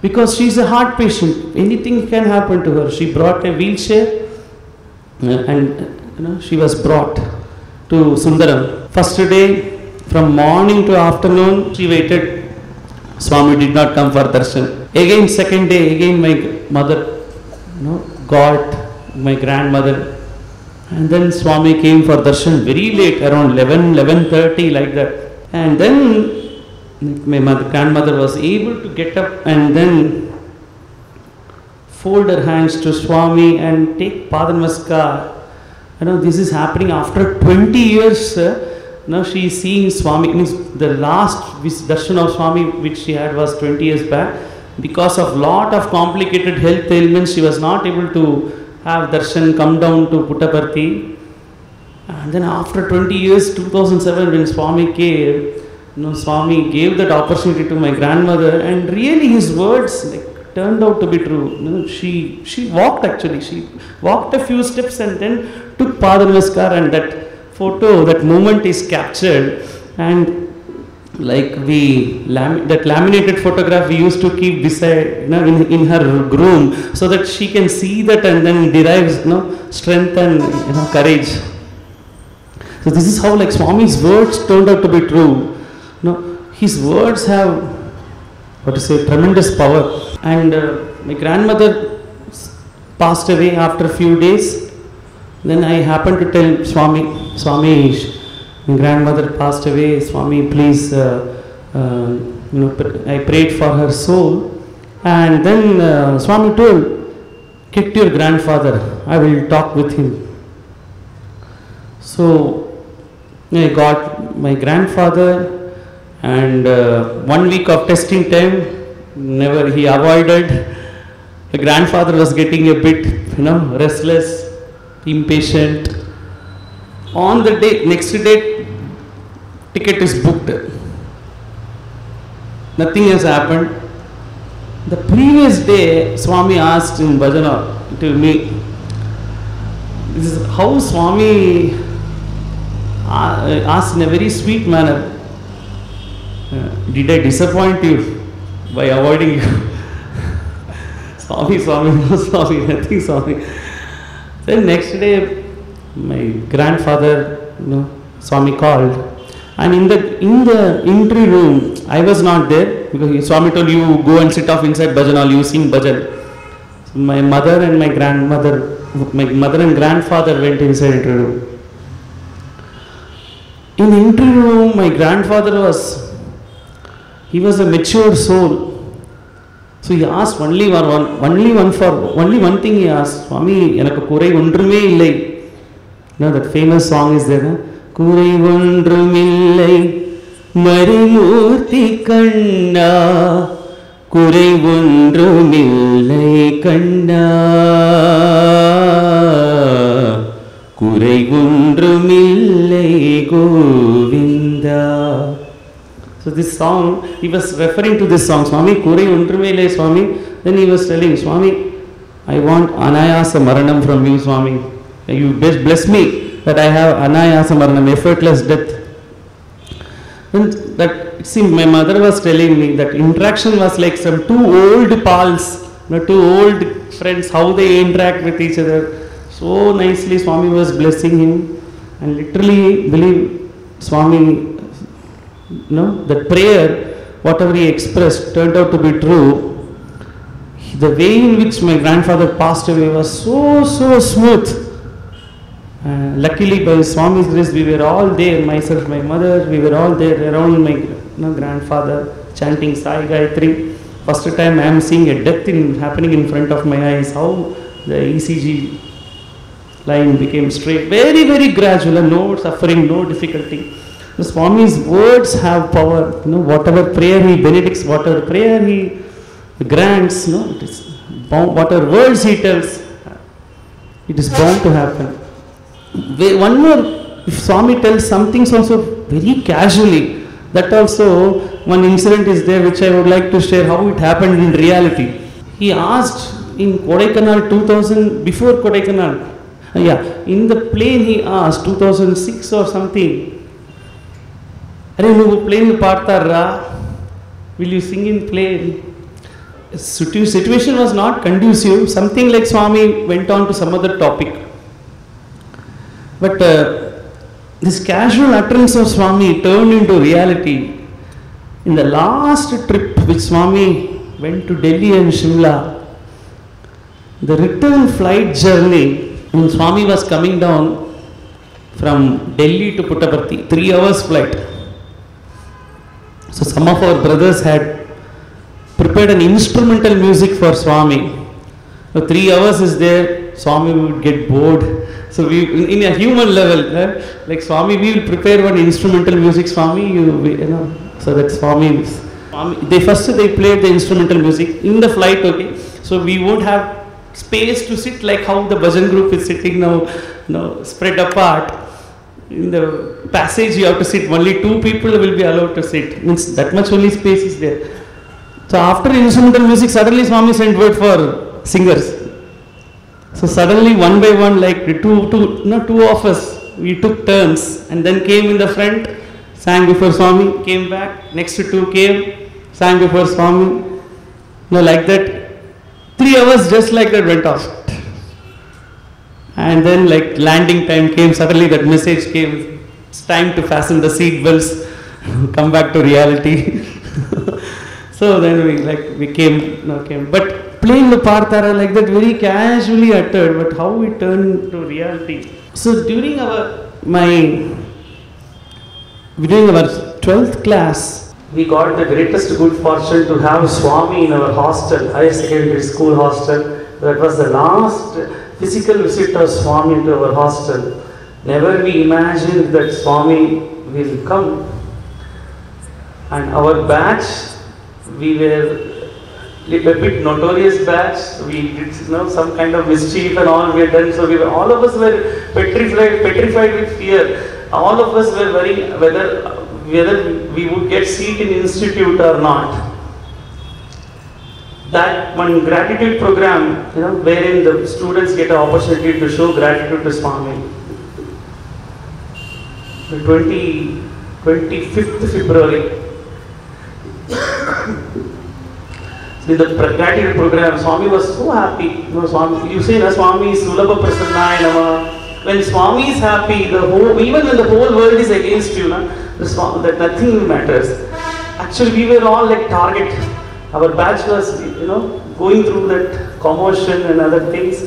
because she is a heart patient. Anything can happen to her. She brought a wheelchair, and you know, she was brought to Sundaram. First day, from morning to afternoon, she waited. Swami did not come for darshan. Again, second day, again my mother, you know, got my grandmother. And then Swami came for darshan very late, around eleven, eleven thirty, like that. And then my mother, grandmother was able to get up and then fold her hands to Swami and take Padnamaskar. You know, this is happening after twenty years. Uh, Now she is seeing Swami, means the last darshan of Swami which she had was twenty years back. because of lot of complicated health ailments, she was not able to have darshan come down to Puttaparthi. And then after twenty years, two thousand seven, when Swami came, you know, Swami gave that opportunity to my grandmother, and really his words like, turned out to be true. You know, she she walked actually. She walked a few steps and then took Padamavaskar, and that photo, that moment is captured. And like we, lam that laminated photograph we used to keep beside, you know, in, in her room, so that she can see that and then derives, you know, strength and, you know, courage. So this is how like Swami's words turned out to be true. You know, his words have, what to say, tremendous power. And uh, my grandmother passed away after a few days. Then I happened to tell Swami, Swami, my grandmother passed away, Swami, please, uh, uh, you know, I prayed for her soul. And then uh, Swami told, get to your grandfather, I will talk with him. So I got my grandfather, and uh, one week of testing time, never he avoided. The grandfather was getting a bit, you know, restless, impatient. On the day, next day, ticket is booked. Nothing has happened. The previous day, Swami asked in Bhajana to me. This is how Swami asked in a very sweet manner. Did I disappoint you by avoiding you? Swami, Swami, no Swami, nothing Swami. Then next day, my grandfather, you know, Swami called, and in the in the entry room, I was not there because Swami told you go and sit off inside Bhajanal, you sing Bhajan. So my mother and my grandmother, my mother and grandfather went inside entry room. In entry room, my grandfather was, he was a mature soul. So he asked only one, only one for only one thing he asked, Swami, enakku kurai ondrume illai. Now that famous song is there, kurai ondrumillai marimurthi kanna, kurai ondrumillai kanna, kurai ondrumillai govinda. So this song, he was referring to this song, Swami, kurai ondrumillai Swami. Then he was telling, Swami, I want anayasa maranam from you, Swami. You best bless me that I have anayasa maranam, effortless death. And that, see, my mother was telling me that interaction was like some two old pals, you know, two old friends, how they interact with each other. So nicely Swami was blessing him, and literally believe Swami, you know, the prayer, whatever he expressed turned out to be true. The way in which my grandfather passed away was so, so smooth. Uh, luckily, by Swami's grace, we were all there, myself, my mother, we were all there around my, you know, grandfather, chanting Sai Gayatri. First time I am seeing a death in, happening in front of my eyes, how the E C G line became straight, very, very gradual, no suffering, no difficulty. The Swami's words have power, you know, whatever prayer he benedicts, whatever prayer he grants, you know, it is bound, whatever words he tells, it is bound to happen. One more, if Swami tells some things also very casually, that also one incident is there which I would like to share how it happened in reality. He asked in Kodaikanal two thousand, before Kodaikanal, uh, yeah, in the plane he asked two thousand six or something, will you sing in plane? Situation was not conducive, something like Swami went on to some other topic. But uh, this casual utterance of Swami turned into reality. In the last trip which Swami went to Delhi and Shimla, the return flight journey, when Swami was coming down from Delhi to Puttaparthi, three hours flight. So some of our brothers had prepared an instrumental music for Swami. So three hours is there, Swami would get bored. So we, in, in a human level, eh? Like Swami, we will prepare one instrumental music, Swami, you, you know, so that Swami Swami, they first they played the instrumental music in the flight, okay. So we won't have space to sit like how the bhajan group is sitting now, now spread apart. In the passage you have to sit, only two people will be allowed to sit, means that much only space is there. So after instrumental music suddenly Swami sent word for singers. So suddenly one by one, like two, two, no, two of us, we took turns and then came in the front, sang before Swami, came back, next two came, sang before Swami, no, like that, three hours just like that went off. And then like landing time came, suddenly that message came, it's time to fasten the seat belts, come back to reality. So then we like, we came, no, came, but playing the partara like that very casually uttered, but how we turned to reality. So during our, my, during our twelfth class, we got the greatest good fortune to have Swami in our hostel, higher secondary school hostel. That was the last physical visit of Swami to our hostel. Never we imagined that Swami will come. And our batch, we were a bit notorious batch. We did, you know, some kind of mischief and all we had done. So we were, all of us were petrified, petrified with fear. All of us were worrying whether, whether we would get seat in institute or not. That one gratitude program, you know, wherein the students get an opportunity to show gratitude to Swami. The twenty-fifth February. With the gratitude program, Swami was so happy. You know, Swami, you say, Swami is Sulabha Prasannayanama. When Swami is happy, the whole, even when the whole world is against you, na, the Swami, that nothing matters. Actually, we were all like target. Our batch was, you know, going through that commotion and other things,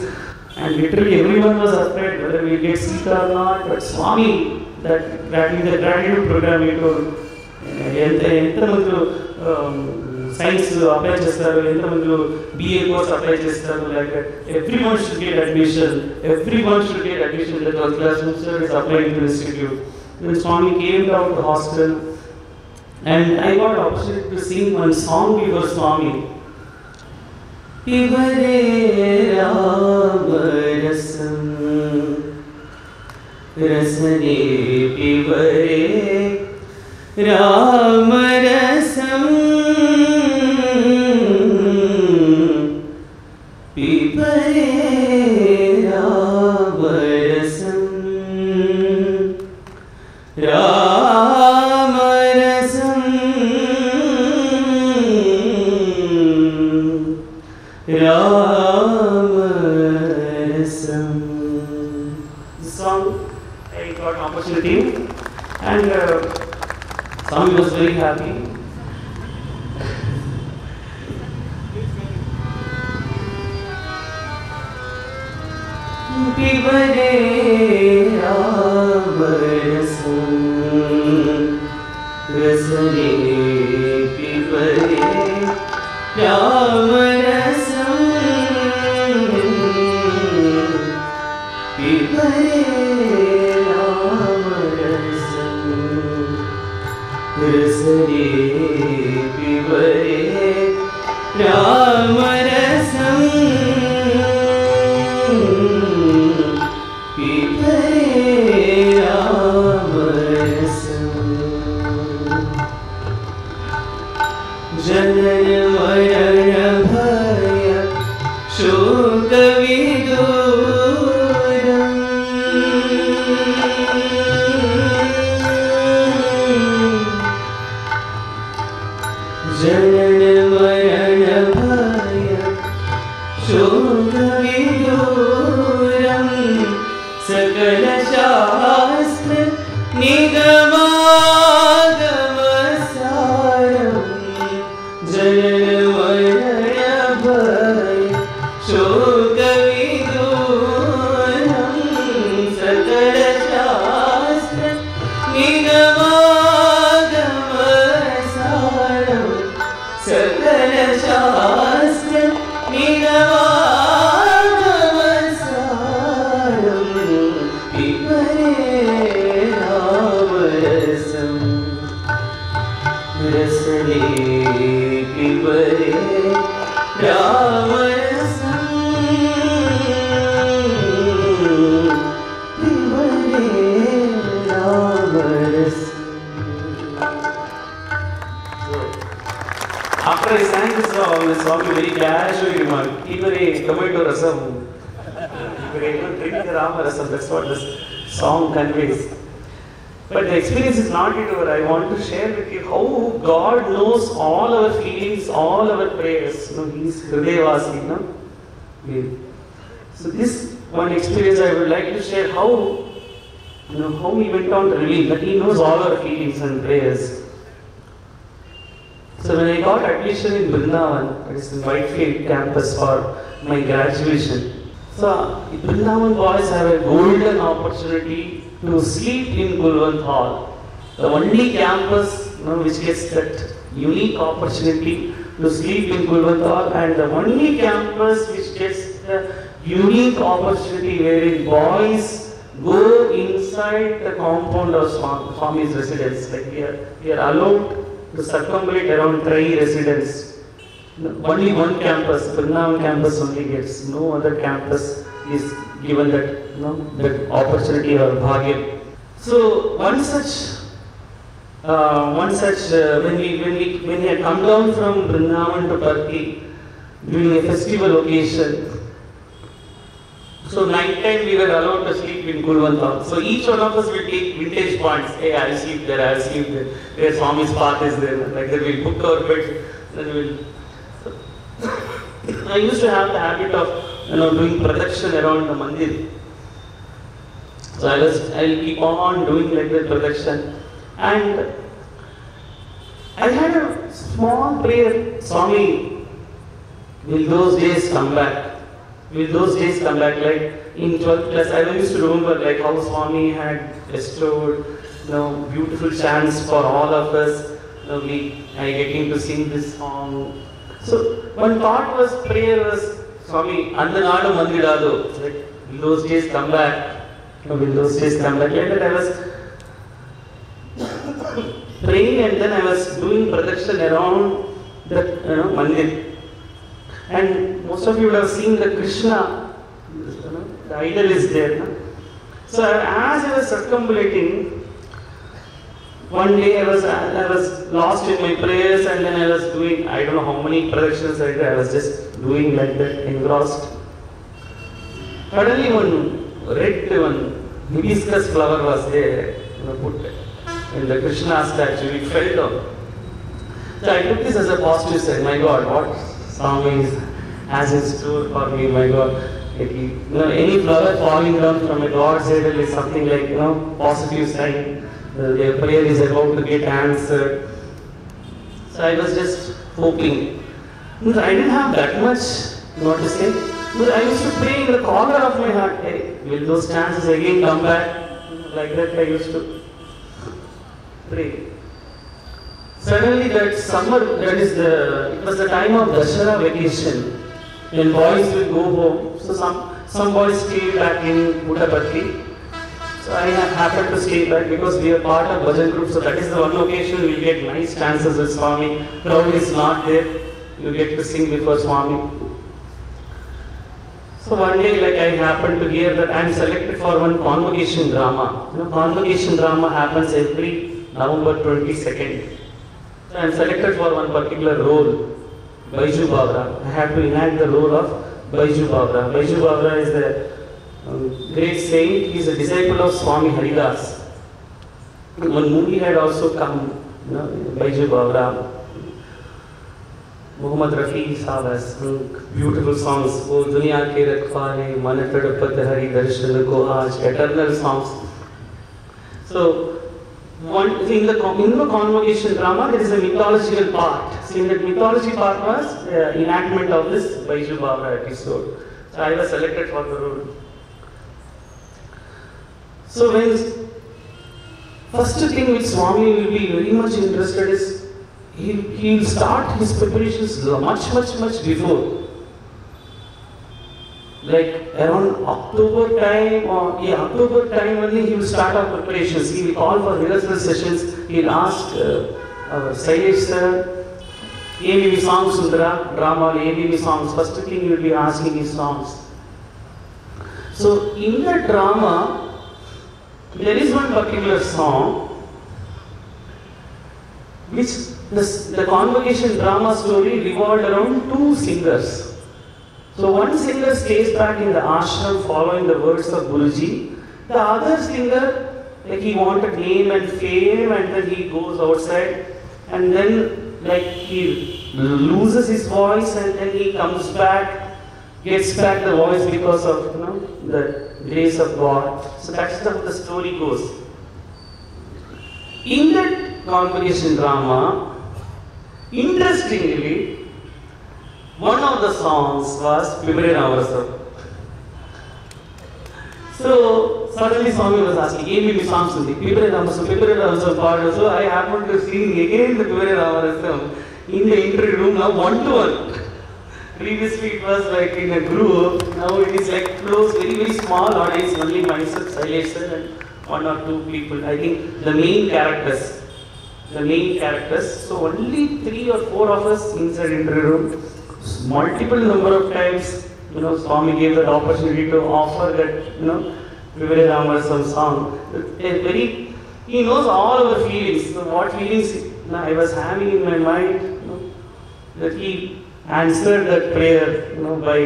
and literally everyone was afraid whether we get seat or not. But Swami, that gratitude, gratitude program, you know, um, science apply chestaru, entramandu B A course apply chestaru, like that. Everyone should get admission. Everyone should get admission. That was classroom service applying to the institute. Then Swami came down to hostel. And I got opportunity to sing one song before Swami. Ivare Ram Rasam Rasane Ivare Ram Rasam Ivare Ram Rasam Ram team, and uh, Swami was very happy. Janana Marana Bhaya since uh, Swami very casually remarked, even a tomato rasam, even drink the Rama rasam, that's what this song conveys. But the experience is not yet over. I want to share with you how God knows all our feelings, all our prayers. You know, He is Hridayavasi, no? Okay. So this one experience I would like to share how, you know, how He went on to reveal that He knows all our feelings and prayers. So when I got admission in Brindavan, that is in Whitefield Campus for my graduation, so Brindavan boys have a golden opportunity to sleep in Kulwant Hall, the only campus, you know, which gets that unique opportunity to sleep in Kulwant Hall, and the only campus which gets the unique opportunity wherein boys go inside the compound of Swami's residence. Like we are, we are allowed to circumambulate around three residences. Only one campus, Brindavan campus only gets, no other campus is given that, you know, that opportunity or bhagya. So one such, uh, one such, uh, when we when we when we had come down from Brindavan to Puttaparthi during a festival occasion, so night time we were allowed to sleep in Kulwant Hall. So each one of us will take vintage points. Hey, I will sleep there. I will sleep there. Where Swami's path is there. Like that, we'll book our bed. Then we'll. I used to have the habit of, you know, doing production around the Mandir. So I was, I'll keep on doing like that production. And I had a small prayer, Swami, will those days come back? Will those days come back? Like in twelfth class, I used to remember like how Swami had restored, you know, beautiful chants for all of us. You know, we, I getting to sing this song. So one thought was, prayer was, Swami, Andanadu Mandidadu, like, will those days come back? Will those days come back? Like that I was praying and then I was doing production around the, you know, Mandir. And most of you would have seen the Krishna, you know, the idol is there. No? So as I was circumambulating, one day I was, I was lost in my prayers and then I was doing, I don't know how many productions I did, I was just doing like that, engrossed. Suddenly one red, one hibiscus flower was there, you know, put in the Krishna statue, it fell down. So I took this as a positive sign, my God, what Swami has in store for me, my God. If you, you know, any flower falling down from a God's idol is something like, you know, positive sign. Uh, their prayer is about to get answered. So I was just hoping. I didn't have that much, not to say. But I used to pray in the corner of my heart, hey, will those chances again come back? Like that I used to pray. Suddenly that summer, that is the, it was the time of Dashara vacation. When boys will go home. So some, some boys stay back in Puttaparthi. So I have happened to stay back because we are part of bhajan group, so that is the one occasion we get nice chances with Swami. Crowd is not there, you get to sing before Swami. So one day, like I happened to hear that I am selected for one convocation drama. You know, convocation drama happens every November twenty-second. So I am selected for one particular role, Baiju Bawra. I have to enact the role of Baiju Bawra. Baiju Bawra is the Um, great saint, he is a disciple of Swami Haridas. One movie had also come, you know, Baiju Bawra. Muhammad Rafi Sahab has sung beautiful songs. O Duniya Ke Rakhwaale, Mana Tadpat Hari Darshan Ko Aaj, eternal songs. So, one, in, the, in the convocation drama, there is a mythological part. So, in that mythology part was uh, enactment of this Baiju Bawra episode. So, I was selected for the role. So when first thing which Swami will be very much interested is, he will start his preparations much, much, much before. Like around October time or yeah, October time only he will start our preparations. He will call for rehearsal sessions. He will ask uh, our Sayesh sir, A B B songs, Sundaram, drama, A B B songs. First thing he will be asking his songs. So in the drama, there is one particular song which the, the convocation drama story revolved around two singers. So one singer stays back in the ashram following the words of Guruji. The other singer, like he wanted name and fame, and then he goes outside, and then like he loses his voice, and then he comes back, gets back the voice because of, you know, the grace of God. So that's how the story goes. In that convocation drama, interestingly, one of the songs was Vimre Navarasam. So suddenly Swami was asking, "Give me the songs, Vimre Navarasam, Vimre Navarasam part." So I happened to sing again the Vimre Navarasam in the entry room. Now one to one. Previously it was like in a group. Now it is like close, very very small audience, only myself, Sailesh sir, and one or two people. I think the main characters, the main characters. So only three or four of us inside entry room. Multiple number of times, you know, Swami gave that opportunity to offer that, you know, Vimre Navarasam song. A very, he knows all our feelings. So what feelings I was having in my mind, you know, that he answered that prayer, you know, by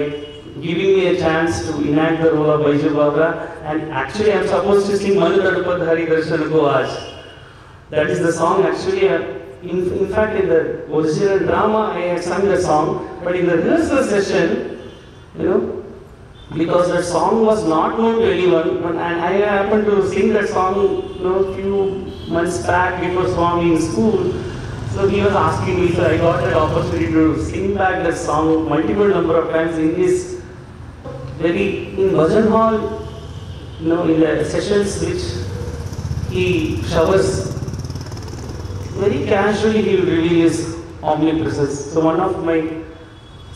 giving me a chance to enact the role of Baiju Bawra. And actually, I am supposed to sing Manu Tadupadh Hari Darshan Ko Aaj. That is the song actually. I, In, in fact, in the original drama, I had sung the song, but in the rehearsal session, you know, because that song was not known to anyone, and I happened to sing that song, you know, few months back before Swami in school. So he was asking me, so I got that opportunity to sing back that song multiple number of times in this very in bhajan hall, you know, in the sessions which he showers. Very casually he really is omnipresent. So one of my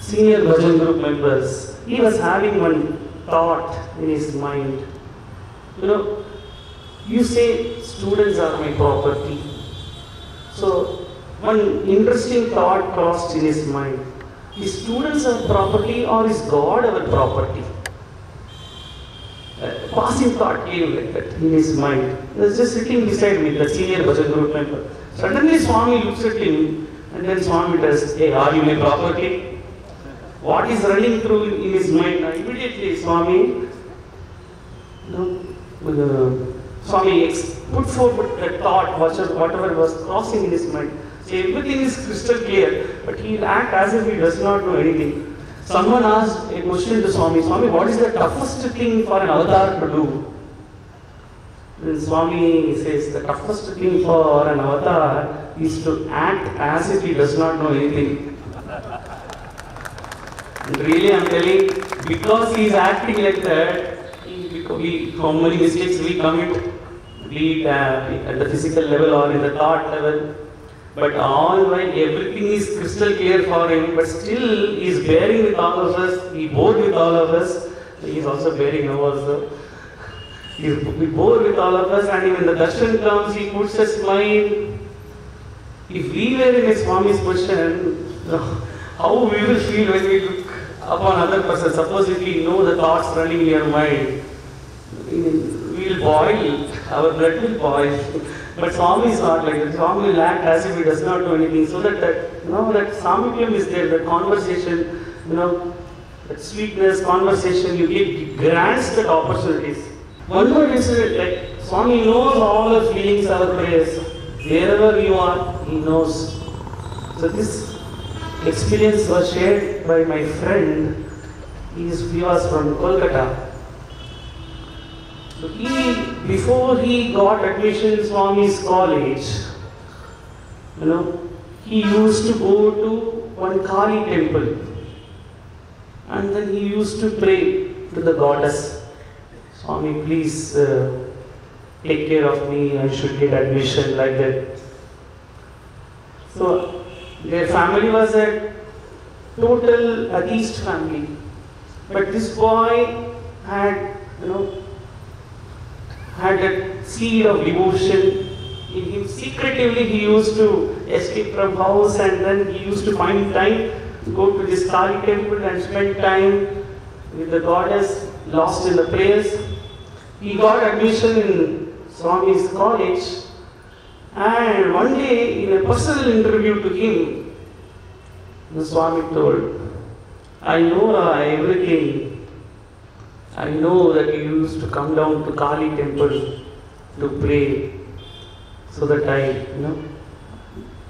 senior bhajan group members, he was having one thought in his mind. You know, you say students are my property. So one interesting thought crossed in his mind. Is students our property or is God our property? A passing thought came like that in his mind. He was just sitting beside me, the senior bhajan group member. Suddenly Swami looks at him and then Swami does, "Hey, are you my property?" What is running through in his mind? Now immediately Swami, you know, uh, Swami put forward the thought, whatever was crossing in his mind. So everything is crystal clear, but he will act as if he does not know anything. Someone asked a question to Swami, "Swami, what is the toughest thing for an avatar to do?" Then Swami says, "The toughest thing for an avatar is to act as if he does not know anything." And really, I am telling, because he is acting like that, we, how many mistakes we commit, be it uh, at the physical level or in the thought level. But all while everything is crystal clear for him, but still he is bearing with all of us, he bored with all of us, he is also bearing now also. He is bored with all of us, and when the darshan comes, he puts a smile. If we were in a Swami's position, how we will feel when we look upon other person? Suppose if we know the thoughts running in your mind, we will boil, our blood will boil. But Swami is not like that. Swami will act as if he does not do anything. So that, that you know, that Samipyam is there, that conversation, you know, that sweetness, conversation, you give grants that opportunities. One more reason, like Swami knows all our feelings, our prayers. Wherever you are, he knows. So this experience was shared by my friend. He, is, he was from Kolkata. So he, before he got admission in Swami's college, you know, he used to go to one Kali temple, and then he used to pray to the goddess. "Swami, please uh, take care of me, I should get admission," like that. So their family was a total atheist family. But this boy had, you know, had that seed of devotion in him. Secretively he used to escape from house, and then he used to find time to go to this Kali temple and spend time with the goddess, lost in the prayers. He got admission in Swami's college, And one day, in a personal interview to him, the Swami told, I know everything. I know that you used to come down to Kali temple to pray so that I, you know,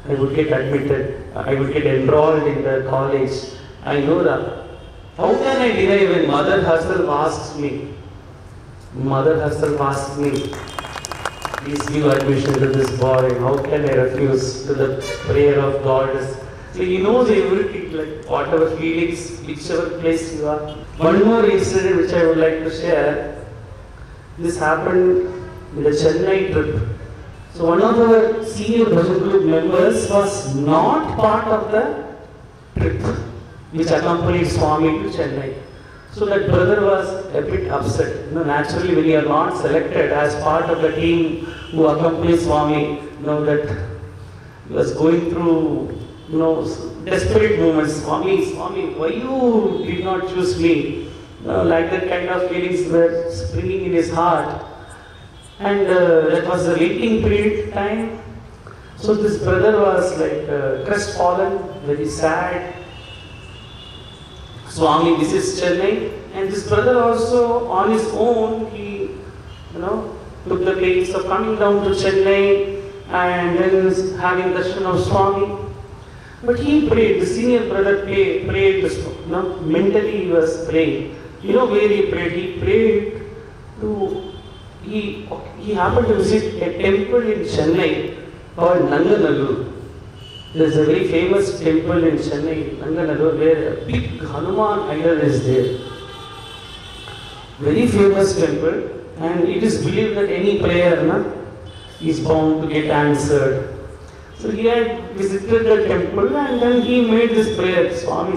I would get admitted, I would get enrolled in the college. I know that. How can I deny when mother herself asks me? Mother herself asks me, please give admission to this boy. How can I refuse to the prayer of goddess? So he knows everything, like whatever feelings, whichever place you are. One more incident which I would like to share. This happened in the Chennai trip. So one of our senior Bhajan group members was not part of the trip which accompanied Swami to Chennai. So that brother was a bit upset. You know, naturally, when you are not selected as part of the team who accompanies Swami, you know that he was going through, you know, desperate moments. Swami, Swami, why you did not choose me? You know, like that kind of feelings were springing in his heart. And uh, that was the waiting period time. So this brother was like uh, crestfallen, very sad. Swami, this is Chennai. And this brother also, on his own, he, you know, took the pains of coming down to Chennai and then having darshan of Swami. But he prayed, the senior brother prayed, prayed you know, mentally he was praying. You know where he prayed? He prayed to, he, he happened to visit a temple in Chennai called Nanganallur. There is a very famous temple in Chennai, Nanganallur, where a big Hanuman idol is there. Very famous temple, and it is believed that any prayer na, is bound to get answered. So he had visited the temple and then he made this prayer, Swami.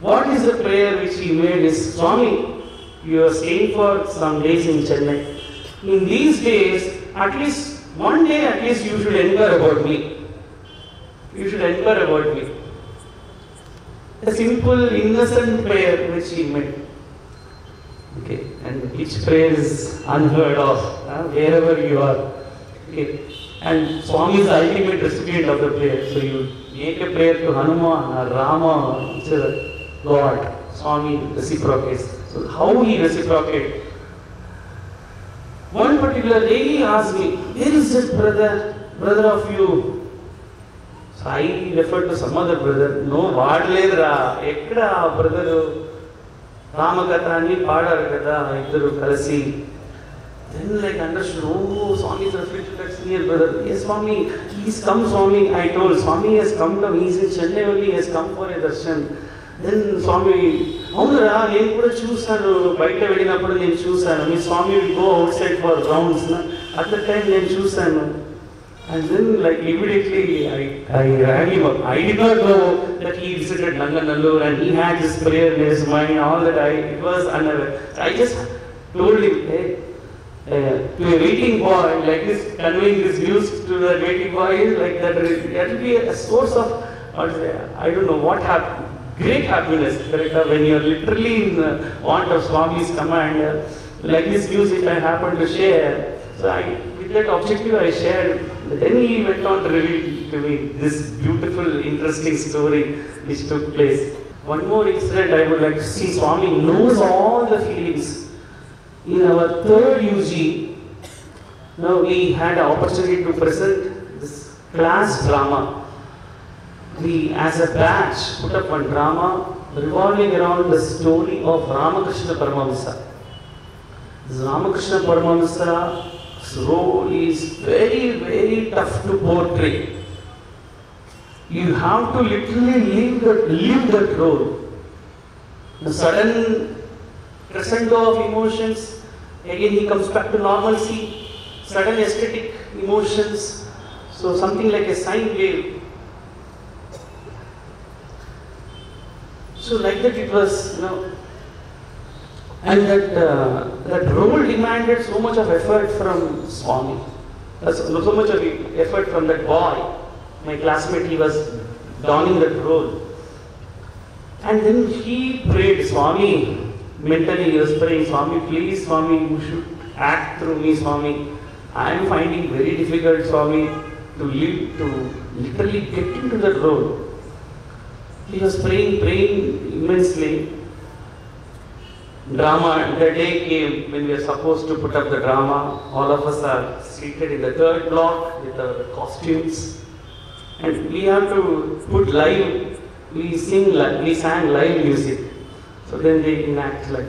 What is the prayer which he made is, Swami, you are staying for some days in Chennai. In these days, at least one day at least you should enquire about me. You should enquire about me. A simple innocent prayer which he made. Okay, and which prayer is unheard of, huh? Wherever you are. Okay. And Swami is the ultimate recipient of the prayer. So you make a prayer to Hanuman or Rama, which is God. Swami reciprocates. So how he reciprocates? One particular day he asked me, where is this brother, brother of you? So I referred to some other brother. No, vaadledra, ekkada brother, Ramakatani, Padarkata, Idru Kalasi. Then like understood, oh, Swami is referred to that senior brother. Yes, Swami, he has come, Swami. I told, Swami has come down, he is in Chennai only, he has come for a darshan. Then Swami, Aunra, I could choose her, Baita Vedinapur, then choose her. I mean, Swami will go outside for rounds. At that time, then choose her. And then like immediately, I, I ran him up. I did not know that he visited Nanganallur and he had this prayer in his mind, all that I, it was unaware. I just told him, hey, Uh, to a waiting boy, like this, conveying this news to the waiting boy, like that, that will be a source of, I don't know what happened, great happiness, correct? When you are literally in the want of Swami's command, uh, like this news if I happen to share. So I, with that objective I shared, then he went on to reveal to me this beautiful, interesting story which took place. One more incident I would like to see. Swami knows all the feelings. In our third U G, now we had an opportunity to present this class drama. We, as a batch, put up one drama revolving around the story of Ramakrishna Paramahamsa. This Ramakrishna Paramahamsa's role is very, very tough to portray. You have to literally live that, live that role. The sudden crescendo of emotions, again he comes back to normalcy, sudden aesthetic emotions, so something like a sine wave. So like that it was, you know, and that, uh, that role demanded so much of effort from Swami, uh, so much of effort from that boy, my classmate, he was donning that role. And then he prayed, Swami, mentally he was praying, Swami, please, Swami, you should act through me, Swami. I am finding very difficult, Swami. to live, to literally get into that role. He was praying, praying immensely. Drama, the day came when we are supposed to put up the drama. All of us are seated in the third block with our costumes. And we have to put live, we sing, we sang live music. So then they enact like.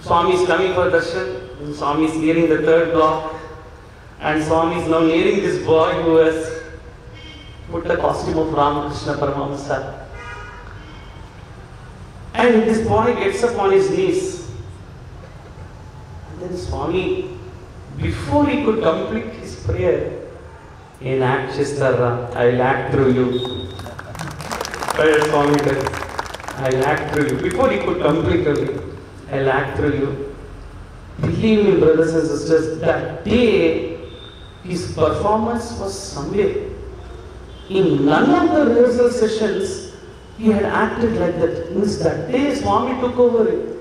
Swami is coming for darshan, and Swami is nearing the third block. And Swami is now nearing this boy who has put the costume of Ramakrishna Paramahamsa. And this boy gets up on his knees. And then Swami, before he could complete his prayer, enact Chistarra, I will act through you. Prayer Swami does, I will act through you. Before he could complete it, I will act through you. Believe me, brothers and sisters, that day his performance was somewhere. In none of the rehearsal sessions, he had acted like that. Means that day Swami took over it.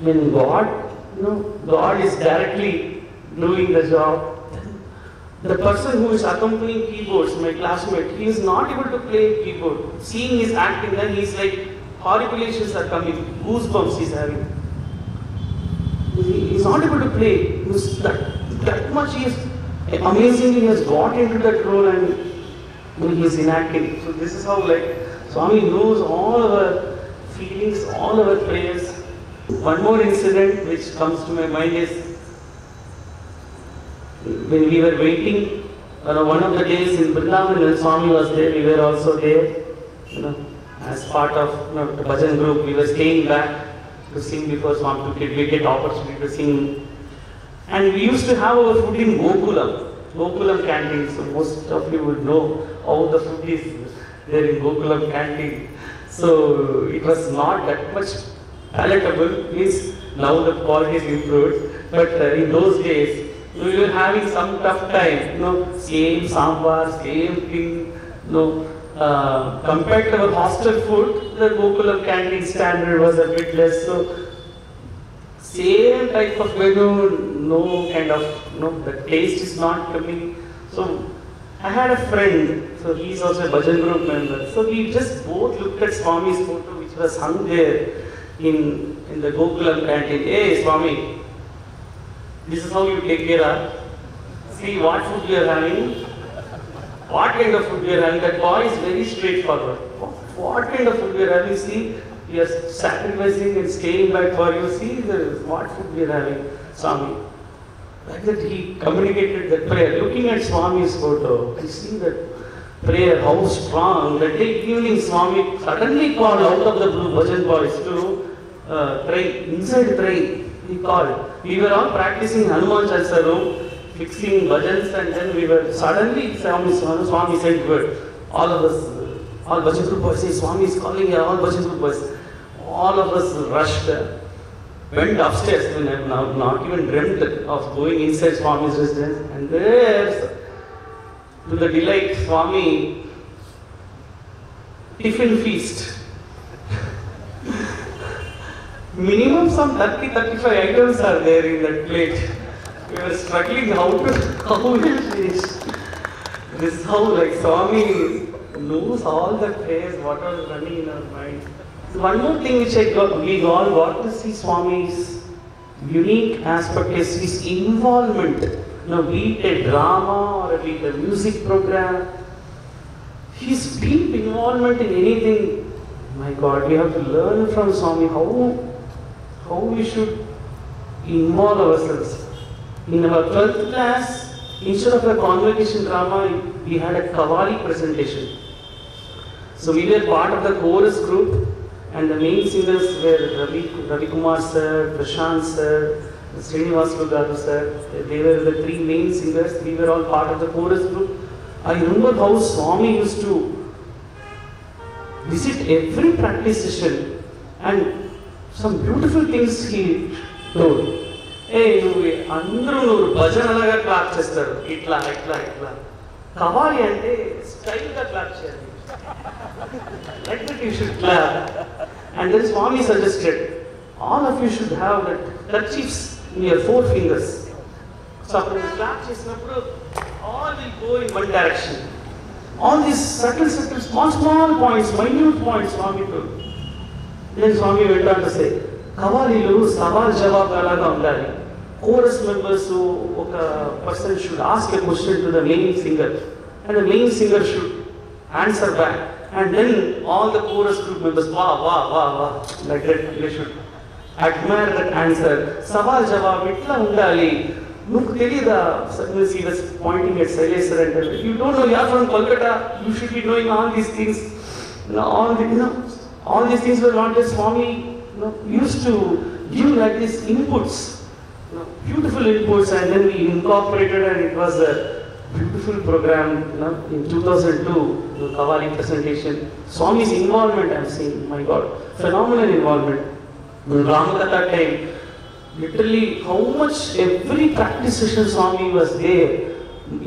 When God, you know, God is directly doing the job. The person who is accompanying keyboards, my classmate, he is not able to play keyboard. Seeing his acting, then he is like, horripilations are coming, goosebumps he is having. He is not able to play. That, that much he is, amazingly he has got into that role and he is enacting. So this is how, like, Swami knows all our feelings, all our prayers. One more incident which comes to my mind is, when we were waiting, uh, one of the days in Brindavan, when Swami was there, we were also there, you know, as part of, you know, the bhajan group. We were staying back to sing before Swami took it. We get opportunity to sing. And we used to have our food in Gokulam, Gokulam canteen. So most of you would know how the food is there in Gokulam canteen. So it was not that much palatable. Means now the quality is improved. But uh, in those days, we were having some tough time. You know, same sambar, same thing. You know, uh, compared to our hostel food, the Gokulam canteen standard was a bit less. So same type of menu, no kind of, no, the taste is not coming. So I had a friend, so he is also a bhajan group member. So we just both looked at Swami's photo, which was hung there in, in the Gokulam canteen. Hey Swami, this is how you take care of. See what food we are having, what kind of food we are having. That boy is very straightforward. What, what kind of food we are having, see. We are sacrificing and staying back for you. See the, what food we are having, Swami. Like that he communicated that prayer. Looking at Swami's photo, I see that prayer, how strong. That day evening, Swami suddenly called out of the blue bhajan boys to uh, train, inside train. He called. We were all practicing Hanuman Chalisa room, fixing bhajans, and then we were suddenly, Swami, Swami said, good. All of us, all bhajan group boys, say, Swami is calling here, all bhajan group boys. All of us rushed, went upstairs, and I have not, not even dreamt of going inside Swami's residence. And there, to the delight, Swami, tiffin feast. Minimum some thirty to thirty-five items are there in that plate. We were struggling how to, how we finish. This is how, like, Swami knows all the prayers, what was running in our mind. One more thing which I got, we all got to see Swami's unique aspect is his involvement. Now, be it a drama or be it a music program, his deep involvement in anything. My God, we have to learn from Swami how, how we should involve ourselves. In our twelfth class, instead of a convocation drama, we had a Kavali presentation. So we were part of the chorus group. And the main singers were Ravi, Ravikumar sir, Prashant sir, Srinivas Lugaru sir. They were the three main singers. We were all part of the chorus group. I remember how Swami used to visit every practice session and some beautiful things he told. Hey, andru bhajanalaga clap chestaru. Itla, itla, itla. Kavali ante style ga clap cheyali. Like that you should clap. And then Swami suggested all of you should have that kerchiefs in your four fingers. So after we clap chesinapudu, all will go in one direction. All these subtle, subtle, small, small points, minute points, Swami told. Then Swami went on to say, Kavalilu Saval Javabalaga Undari. Chorus members who, a person should ask a question to the main singer, and the main singer should answer back, and then all the chorus group members, wow, wow, wow, wow, like that they should admire that answer. Saval Javab Itla Undali. Look, really the he was pointing at Sailay Surrender. If you don't know, you are from Kolkata, you should be knowing all these things. You know, all, the, you know, all these things were not just Swami, you know, used to give like these inputs, you know, beautiful inputs, and then we incorporated, and it was a beautiful program, you know, in two thousand two, the Kavali presentation. Swami's involvement, I am saying, my God, phenomenal involvement. In Ramakatha time, literally, how much every practice session Swami was there.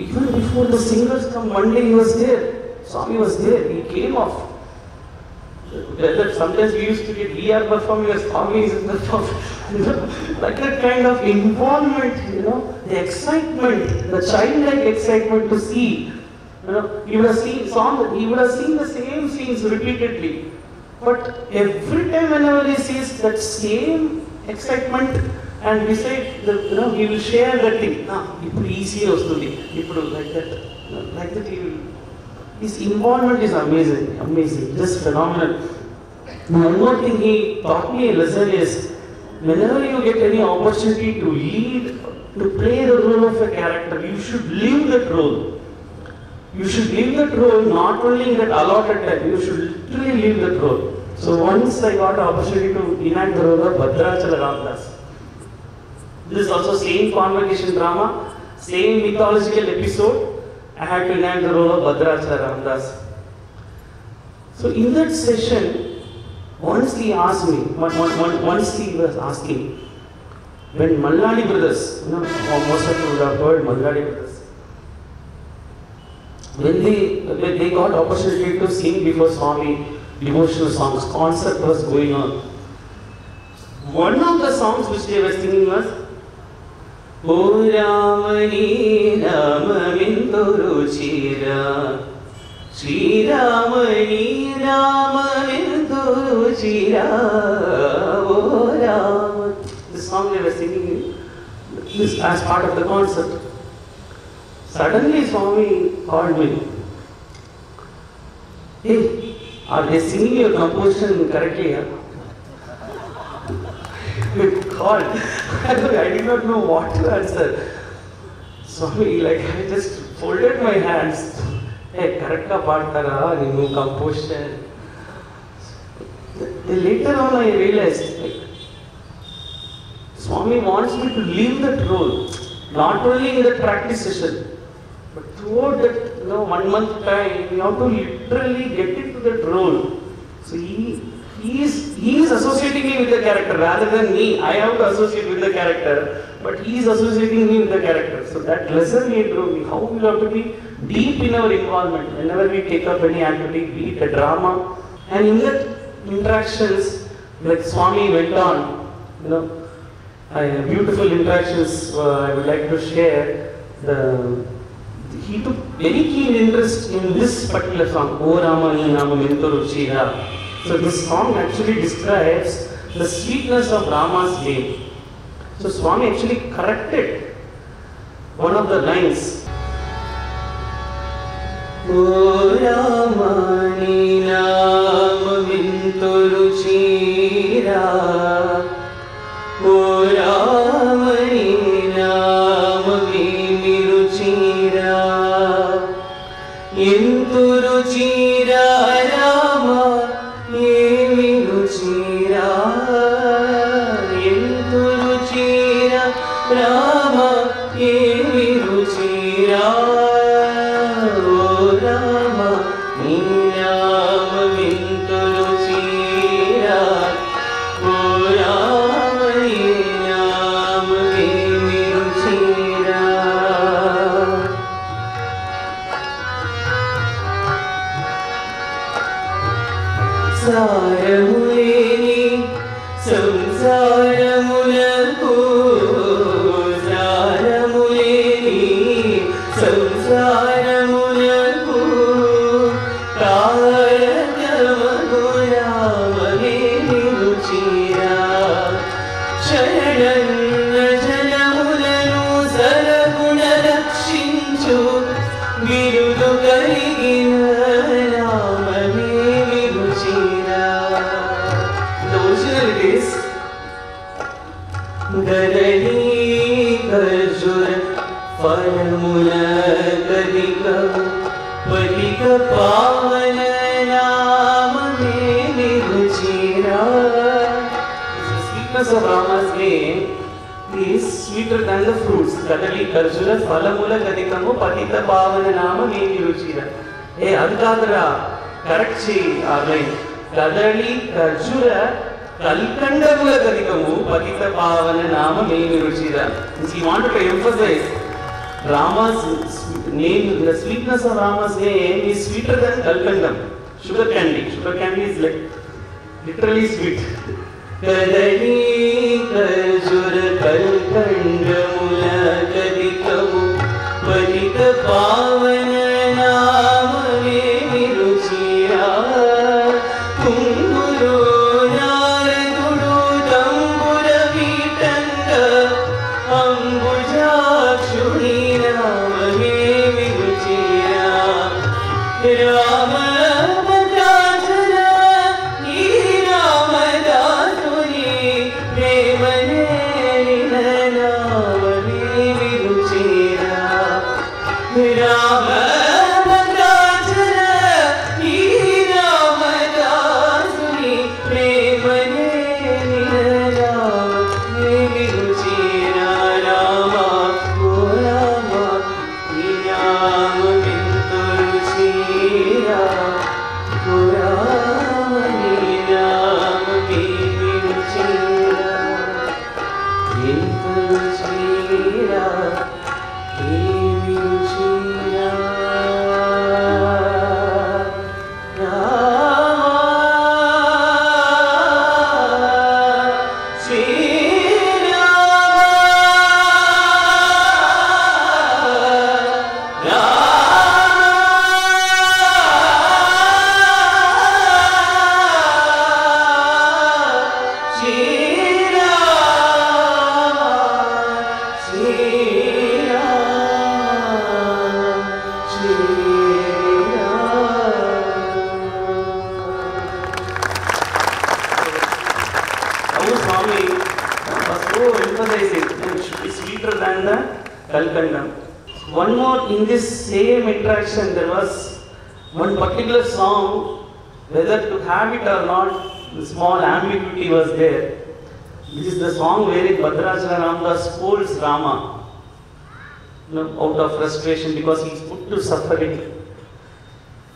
Even before the singers come, one day he was there. Swami was there. He came off. Sometimes we used to get we are performing, Swami is in the performing. Like that kind of involvement, you know, the excitement, the childlike excitement to see. You know, he would have seen song. He would have seen the same scenes repeatedly, but every time whenever he sees that same excitement, and beside, the, you know, he will share that thing. Ah, it will easy also. It will like that, like that. He will. His involvement is amazing, amazing, just phenomenal. One more thing he taught me a lesson is, whenever you get any opportunity to lead, to play the role of a character, you should live that role. You should live that role not only in that allotted time. You should literally live that role. So once I got an opportunity to enact the role of Bhadrachala Ramdas. This is also same convocation drama, same mythological episode. I had to enact the role of Bhadrachala Ramdas. So in that session, once he asked me, one, one, one, once he was asking, when Malladi brothers, you know, most of you would have heard Malladi brothers, when they, when they got opportunity to sing before Swami, devotional songs, concert was going on. One of the songs which they were singing was O Ramani Ramavinduru Chira Shri Ramani Ramavinduru Chira O Ramani. This song they were singing this as part of the concert. Suddenly Swami called me. Hey, are they singing your composition correctly? Huh? God, I did not know what to answer. Swami, like I just folded my hands. Hey, correcta paatara, new composition. Later on I realized, like, Swami wants me to leave that role. Not only in the practice session, but throughout that, you know, one month time, we have to literally get into that role. So he, he, is, he is associating me with the character rather than me. I have to associate with the character, but he is associating me with the character. So that lesson he drew me, how we have to be deep in our involvement whenever we take up any activity, be it a drama. And in that interactions, like Swami went on, you know, uh, beautiful interactions uh, I would like to share. The, He took very keen interest in this particular song, O Ramani Ramavinduru Chira. So this song actually describes the sweetness of Rama's name. So Swami actually corrected one of the lines. O Ramani Ramavinduru Chira, O Ramani. Samsara mulaku, sara mulaku. Of Rama's name, he is sweeter than the fruits. Kadali Karjuna Phalamula Kadikamu Patita Pavana Nama Name Niruchira. Hey, Adhikadra, Karakchi, Amen. Kadali Karjuna Kalkandamula Kadikamu Patita Pavana Nama Name Niruchira. He wanted to emphasize Rama's name, the sweetness of Rama's name is sweeter than Kalkandam. Sugar candy. Sugar candy is like literally sweet. कदली कजुर कलखंड मुला कदि कबू परित पावन नाम में विरुचिया कुंगुरो नार गुरु दंबुर विटंग अंबुजा क्षुणी नाम में विरुचिया Ram because he is put to suffering.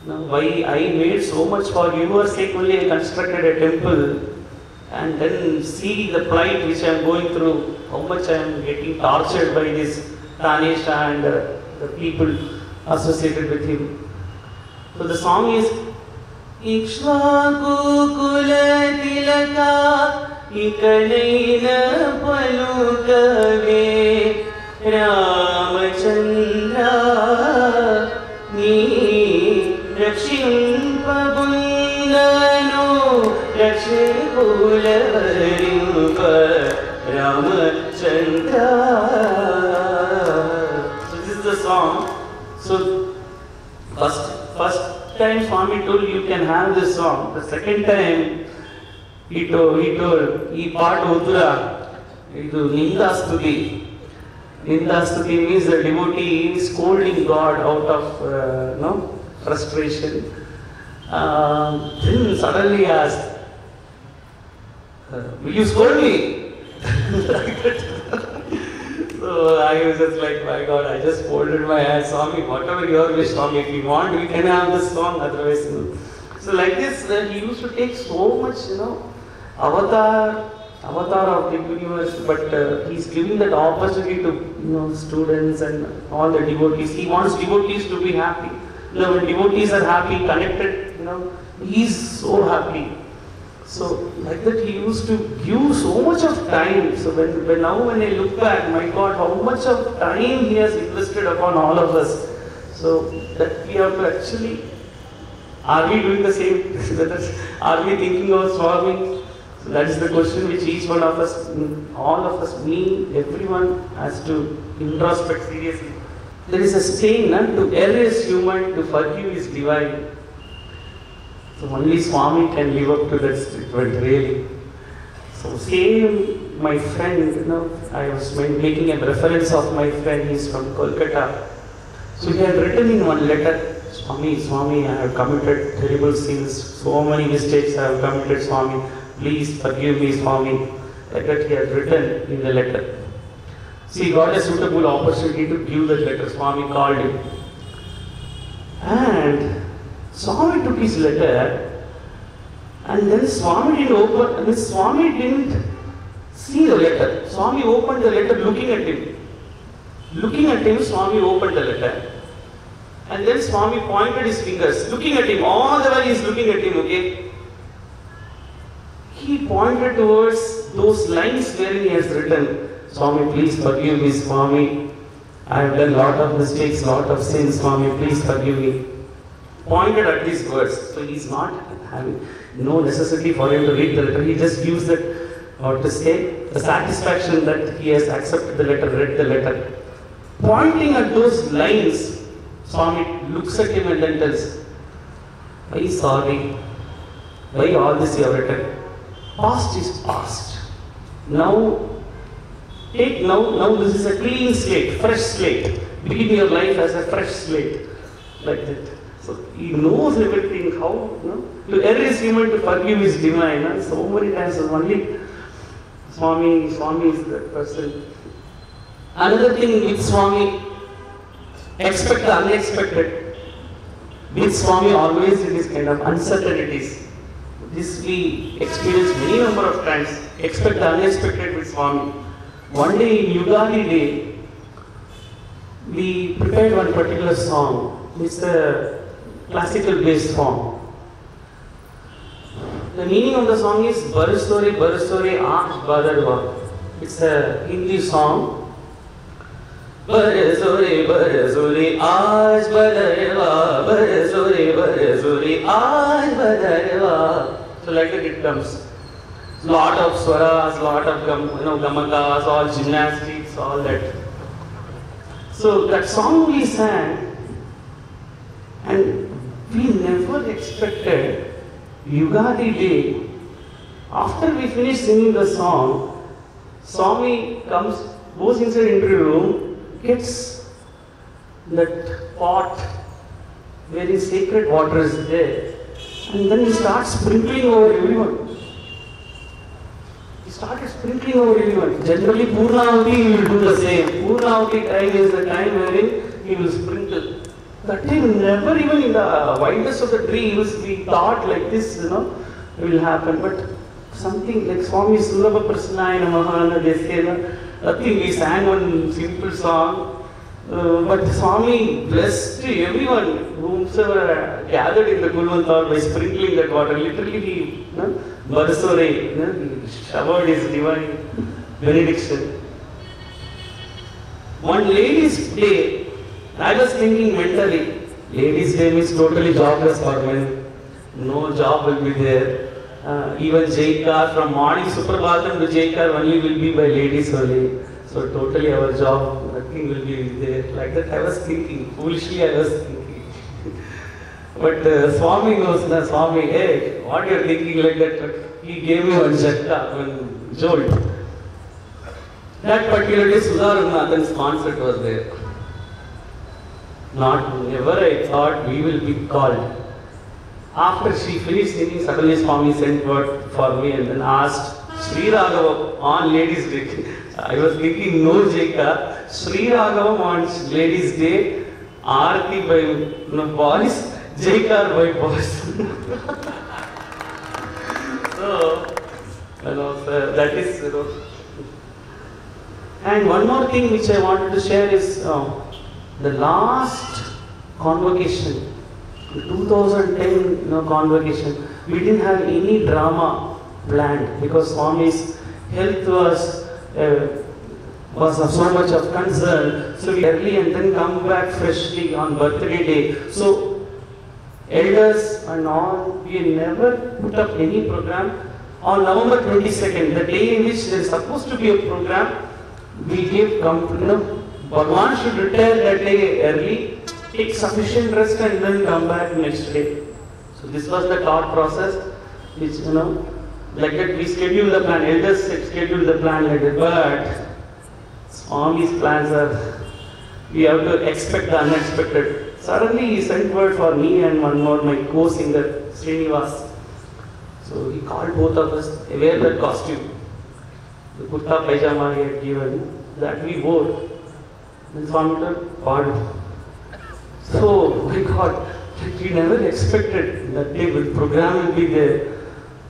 Now, why I made so much for your sake only I constructed a temple, and then see the plight which I am going through, how much I am getting tortured by this Ganesha and uh, the people associated with him. So the song is Ikshvakukula Tilaka Ikalaina Palukave Ramachandra nee rakshimpabundano rakshikularimpa Ramachandra. So this is the song. So first, first time Swami told you can have this song. The second time he told, he told, he part odura, idu nindastuti. Nindastuti means the devotee is scolding God out of uh, no, frustration. Uh, then suddenly asked, will you scold me? So I was just like, my God, I just folded my hands, Swami, whatever your wish, Swami, if you want, we can have this song, otherwise no. So like this, uh, he used to take so much, you know, avatar. Avatar of the universe, but uh, he is giving that opportunity to you know students and all the devotees. He wants devotees to be happy. You know, when devotees are happy, connected, you know, he is so happy. So like that, he used to give so much of time. So when, when now when I look back, my God, how much of time he has invested upon all of us. So that we have to actually, are we doing the same? Are we thinking of Swami? That is the question which each one of us, all of us, me, everyone has to introspect seriously. There is a saying, none to err is human, to forgive is divine. So only Swami can live up to that statement, really. So same my friend, you know, I was making a reference of my friend, he is from Kolkata. So he had written in one letter, Swami, Swami, I have committed terrible sins, so many mistakes I have committed, Swami, please forgive me, Swami. Like that he had written in the letter. So he got a suitable opportunity to give that letter, Swami called him. And Swami took his letter, and then Swami didn't open, and then Swami didn't see the letter. Swami opened the letter looking at him. Looking at him, Swami opened the letter. And then Swami pointed his fingers, looking at him, all the while he is looking at him, okay? He pointed towards those lines wherein he has written, Swami, please forgive me, Swami. I have done lot of mistakes, lot of sins, Swami, please forgive me. Pointed at these words. So he is not having no necessity for him to read the letter. He just gives that, or to say, the satisfaction that he has accepted the letter, read the letter. Pointing at those lines, Swami looks at him and then tells, why sorry? Why all this you have written? Past is past. Now, take now, now this is a clean slate, fresh slate. Begin your life as a fresh slate. Like that. So he knows everything, how, you know, to err is human, to forgive is divine. You know? So many times, only Swami, Swami is that person. Another thing with Swami, expect the unexpected. With Swami always it is kind of uncertainties. This we experience many number of times. Expect the unexpected with Swami. One day in Yugadi day, we prepared one particular song. It's a classical based form. The meaning of the song is Barasore Barasore Aanch Badarwa. It's a Hindi song. Barasore Barasore Aanch Badarwa, Barasore Barasore Aanch Badarwa. So like that it comes. Lot of swaras, lot of gam, you know, gamakas, all gymnastics, all that. So that song we sang, and we never expected Yugadi day. After we finish singing the song, Swami comes, goes inside the interview room, gets that pot where his sacred water is there, and then he starts sprinkling over everyone. He started sprinkling over everyone. Generally, Purnavati he will do the same. Purnavati time is the time wherein he will sprinkle. That time, never even in the wildest of the dreams, we thought like this, you know, will happen. But something like Swami Surabha Prasanayana Mahana Desena, that thing we sang one simple song. Uh, but Swami blessed everyone whomsoever gathered in the Kulwant Hall by sprinkling that water. Literally, he, you know, Barsore, you know, showered his divine benediction. One lady's day, I was thinking mentally, ladies' day is totally jobless for men. No job will be there. Uh, even Jaikar, from morning Suprabhatam to Jaikar only will be by ladies only. So totally our job, nothing will be there. Like that I was thinking, foolishly I was thinking. But uh, Swami knows, na, Swami, hey, what you are thinking like that? He gave me one jhatka, one jolt. That particular day, Sudha Raghunathan's concert was there. Not, never I thought we will be called. After she finished singing, suddenly Swami sent word for me and then asked, Sri Raghava on Ladies' Day. I was thinking, no Jaika, Sri Raghava on Ladies' Day, Aarti by no, boys, Jaikar by boys. So, you know, so that is, you know. And one more thing which I wanted to share is uh, the last convocation, the two thousand ten you know, convocation, we didn't have any drama planned because Swami's health was, uh, was of so much of concern. So we early and then come back freshly on birthday day. So elders and all, we never put up any program. On November twenty-second, the day in which there is supposed to be a program, we gave complete, you know, Bhagwan should retire that day early, take sufficient rest and then come back next day. So this was the thought process which, you know, like that we schedule the plan, elders schedule the plan like that, but on these plans are, we have to expect the unexpected. Suddenly he sent word for me and one more, my co-singer, Srinivas. So he called both of us, wear that costume, the kurta pajama he had given, that we wore. Then Swami told, God. So, my God, we never expected that day the program will be there.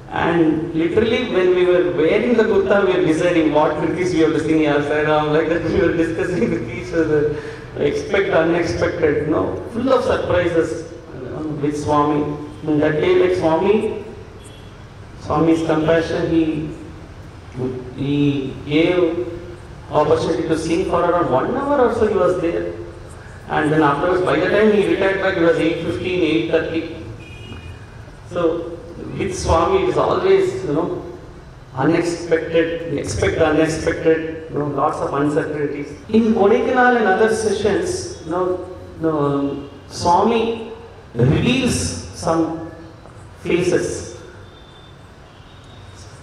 And literally when we were wearing the kurta, we were deciding what kritis we have to sing outside, like that we were discussing with each other, expect unexpected, you know, full of surprises with Swami. And that day like Swami, Swami's compassion, he, he gave opportunity to sing for around one hour or so he was there. And then afterwards, by the time he retired back, it was eight fifteen, eight thirty. So, with Swami, it is always, you know, unexpected, we expect the unexpected, you know, lots of uncertainties. In Kodaikanal and other sessions, you know, you know, Swami reveals some faces,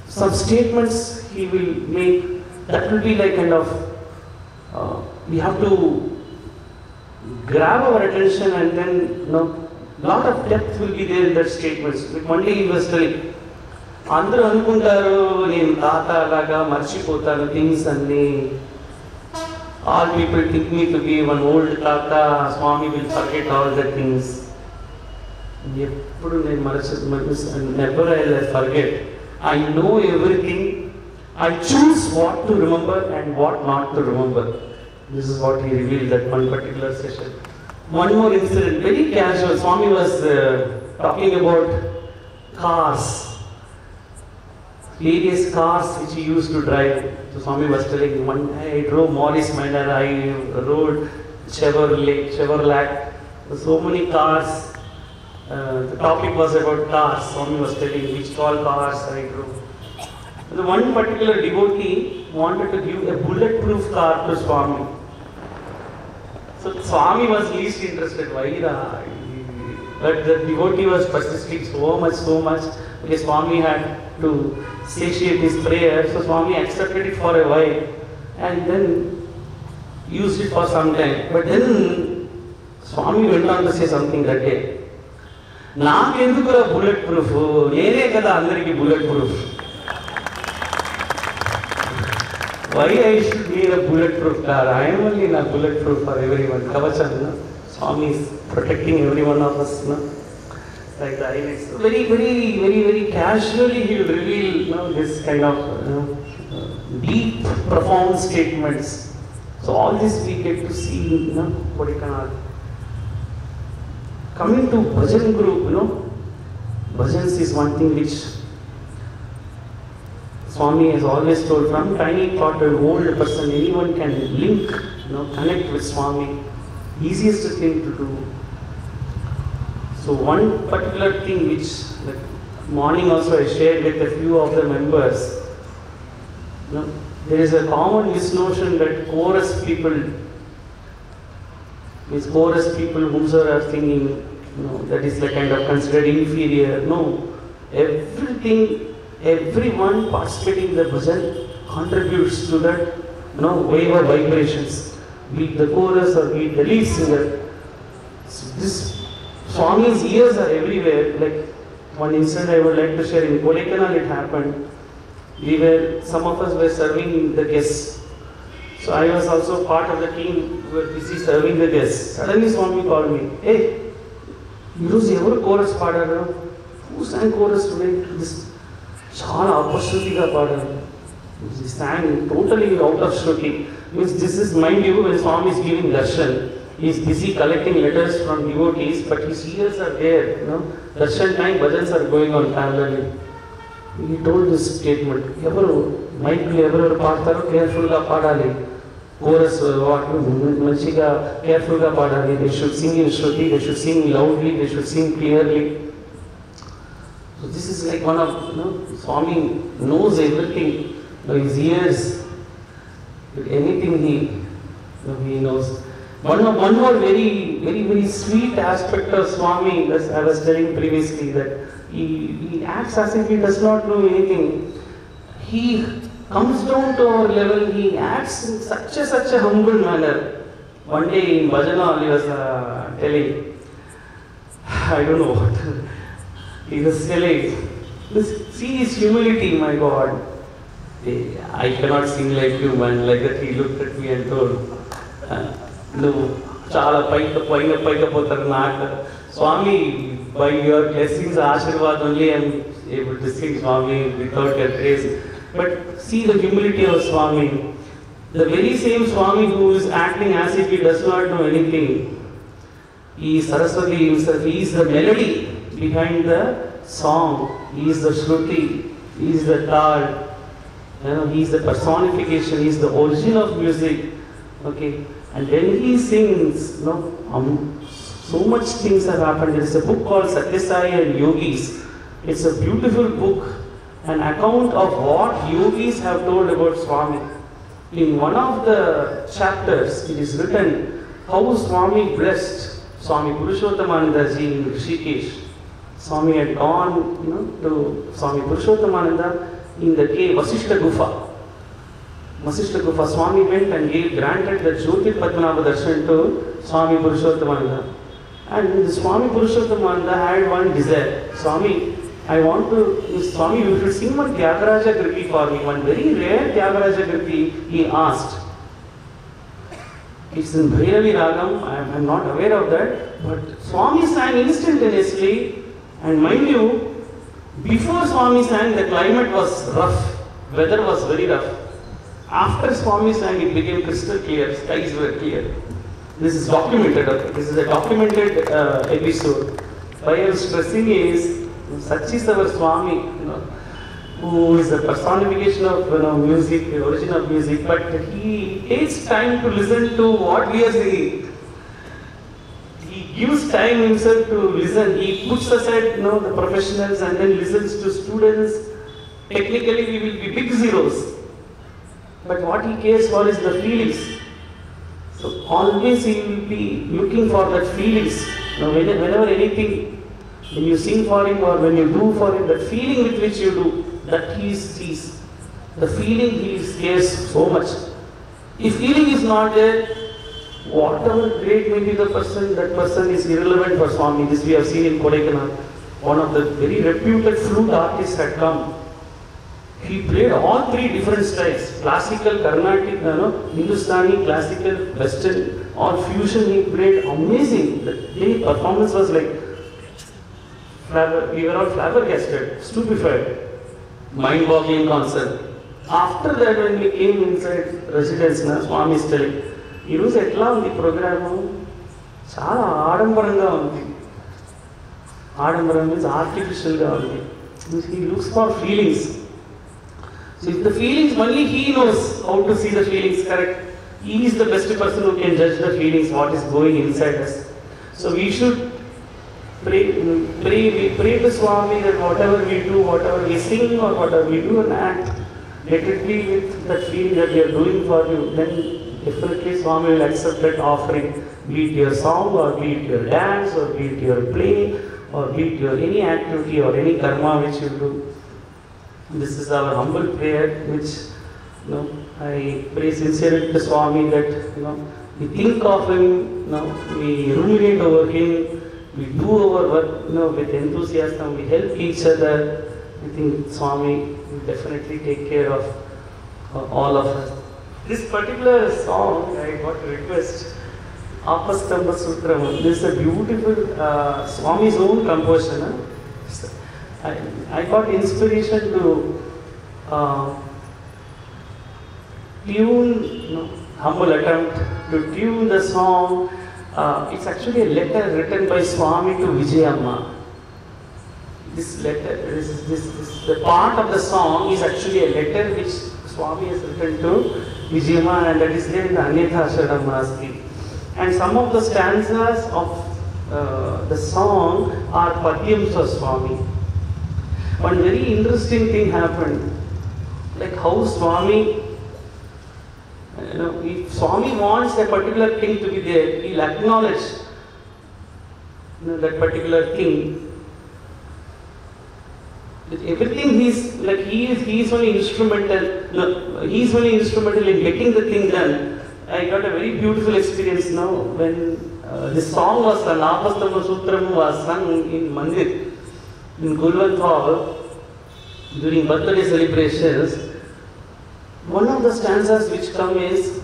some statements he will make that will be like kind of, uh, we have to grab our attention and then, you know, lot of depth will be there in that statements. Like one day he was telling, Andhra Anukuntaru, Nen Tata Laga, Marchipotanu, things and they, all people think me to be one old Tata, Swami will forget all the things. Never I'll forget. I know everything. I choose what to remember and what not to remember. This is what he revealed that one particular session. One more incident, very casual. Swami was uh, talking about cars, various cars which he used to drive. So Swami was telling, one day I drove Morris Minor, I rode Chevrolet, Chevrolet. So many cars. Uh, the topic was about cars. Swami was telling which all cars I drove. The one particular devotee wanted to give a bulletproof car to Swami. So Swami was least interested, Vaira. But the devotee was persisting so much, so much. Okay, Swami had to satiate his prayer. So Swami accepted it for a while and then used it for some time. But then Swami went on to say something that day. Naam endukura bulletproof. Nene kada andariki bulletproof. Why I should need a bulletproof car? I am only in a bulletproof for everyone. Kavachan, no? Swami is protecting every one of us, no? Like the eyelids. Very, very, very, very casually he will reveal, you know, this kind of, you know, deep, profound statements. So all this we get to see, you know, Kodaikanal. Coming to bhajan group, you know, bhajans is one thing which Swami has always told, from tiny thought to an old person, anyone can link, you know, connect with Swami. Easiest thing to do. So one particular thing which that morning also I shared with a few of the members, you know, there is a common misnotion that chorus people, these chorus people whomsoever are singing, you know, that is like kind of considered inferior. No, everything. Everyone participating in the bhajan contributes to that, you know, wave of vibrations, be it the chorus or be it the lead singer. So this Swami's ears are everywhere. Like one incident I would like to share in Kodaikanal, it happened. We were, some of us were serving the guests. So I was also part of the team who were busy serving the guests. Suddenly Swami called me, hey, you know, every chorus partner, who sang chorus today? This Chala opportunity ka padan. He sang totally out of shruti. Means this is, mind you, when Swami is giving darshan, he is busy collecting letters from devotees, but his ears are there, you know. Darshan time, bhajans are going on parallelly. He told this statement, Evaru, mind you, ever paartharu, careful ka padali. Chorus, what, manchi ka, careful ka padali. They should sing in shruti, they should sing loudly, they should sing clearly. So this is like one of, you know, Swami knows everything by his ears, but anything he, you know, he knows. One more, one more very, very, very sweet aspect of Swami, as I was telling previously, that He, he acts as if he does not know anything. He comes down to our level. He acts in such a such a humble manner. One day in Bhajana, he was uh, telling, I don't know what, he was telling, see his humility, my God. I cannot sing like you, man. Like that, he looked at me and told, no, Chala Paika Paika Paika Potarnaka. Swami, by your blessings, Ashirvad only, I am able to sing Swami without your praise. But see the humility of Swami. The very same Swami who is acting as if he does not know anything. He is Saraswati himself. He is the melody behind the song. He is the Shruti. He is the Tal. You know, he is the personification. He is the origin of music. Okay. And then he sings, you know, um, so much things have happened. There is a book called Sathya Sai and Yogis. It's a beautiful book, an account of what yogis have told about Swami. In one of the chapters, it is written how Swami blessed Swami Purushottamananda ji in Rishikesh. Swami had gone, you know, to Swami Purushottamananda in the cave Vasishta Gufa. Vasishta Gufa, Swami went and gave, granted the Jyotir Padmanabha Darshan to Swami Purushottamananda. And the Swami Purushottamananda had one desire. Swami, I want to, Swami, you should sing one Tyagaraja Kriti for me. One very rare Tyagaraja Kriti, he asked. It's in Bhairavi Ragam, I am not aware of that. But Swami sang instantaneously. And mind you, before Swami sang, the climate was rough. Weather was very rough. After Swami sang, it became crystal clear, skies were clear. This is documented, okay? This is a documented uh, episode. Why I am stressing is, such is our Swami, you know, who is the personification of, you know, music, the origin of music, but he takes time to listen to what we are singing. He gives time himself to listen. He puts aside, you know, the professionals and then listens to students. Technically, we will be big zeros. But what he cares for is the feelings. So always he will be looking for that feelings. Now whenever anything, when you sing for him or when you do for him, that feeling with which you do, that he sees. The feeling he cares so much. If feeling is not there, whatever great may be the person, that person is irrelevant for Swami. This we have seen in Kodaikanal. One of the very reputed flute artists had come. He played all three different styles, classical, Carnatic, you know, Hindustani, classical, Western, all fusion. He played amazing. The day performance was like, we were all flabbergasted, stupefied, mind-boggling concert. After that, when we came inside residence, na, Swami is telling, he was at the program, Chala Adambaranga undi. Adambaranga means artificial ga undi. He looks for feelings. So if the feelings, only he knows how to see the feelings, correct? He is the best person who can judge the feelings, what is going inside us. So we should pray, pray, we pray to Swami that whatever we do, whatever we sing or whatever we do and act, let it be with that feeling that we are doing for you. Then definitely Swami will accept that offering, be it your song or be it your dance or be it your play or be it your any activity or any karma which you do. This is our humble prayer, which, you know, I pray sincerely to Swami that, you know, we think of him, you know, we ruminate over him, we do our work, you know, with enthusiasm, we help each other. I think Swami will definitely take care of uh, all of us. This particular song, I got a request, Apastamba Sutra. This is a beautiful uh, Swami's own composition. Huh? I, I got inspiration to uh, tune, you know, humble attempt to tune the song. Uh, it's actually a letter written by Swami to Vijayamma. This letter, this, this, this, the part of the song is actually a letter which Swami has written to Vijayamma, and that is there in the Anitha Sharamasti. And some of the stanzas of uh, the song are Padyams of Swami. One very interesting thing happened, like how Swami, you know, if Swami wants a particular thing to be there, he'll acknowledge, you know, that particular thing. Everything he's like he is he is only instrumental. No, he is only instrumental in getting the thing done. I got a very beautiful experience now when uh, the song was the Lapastama Sutram was sung in Mandir in Kulwant Hall during birthday celebrations. One of the stanzas which come is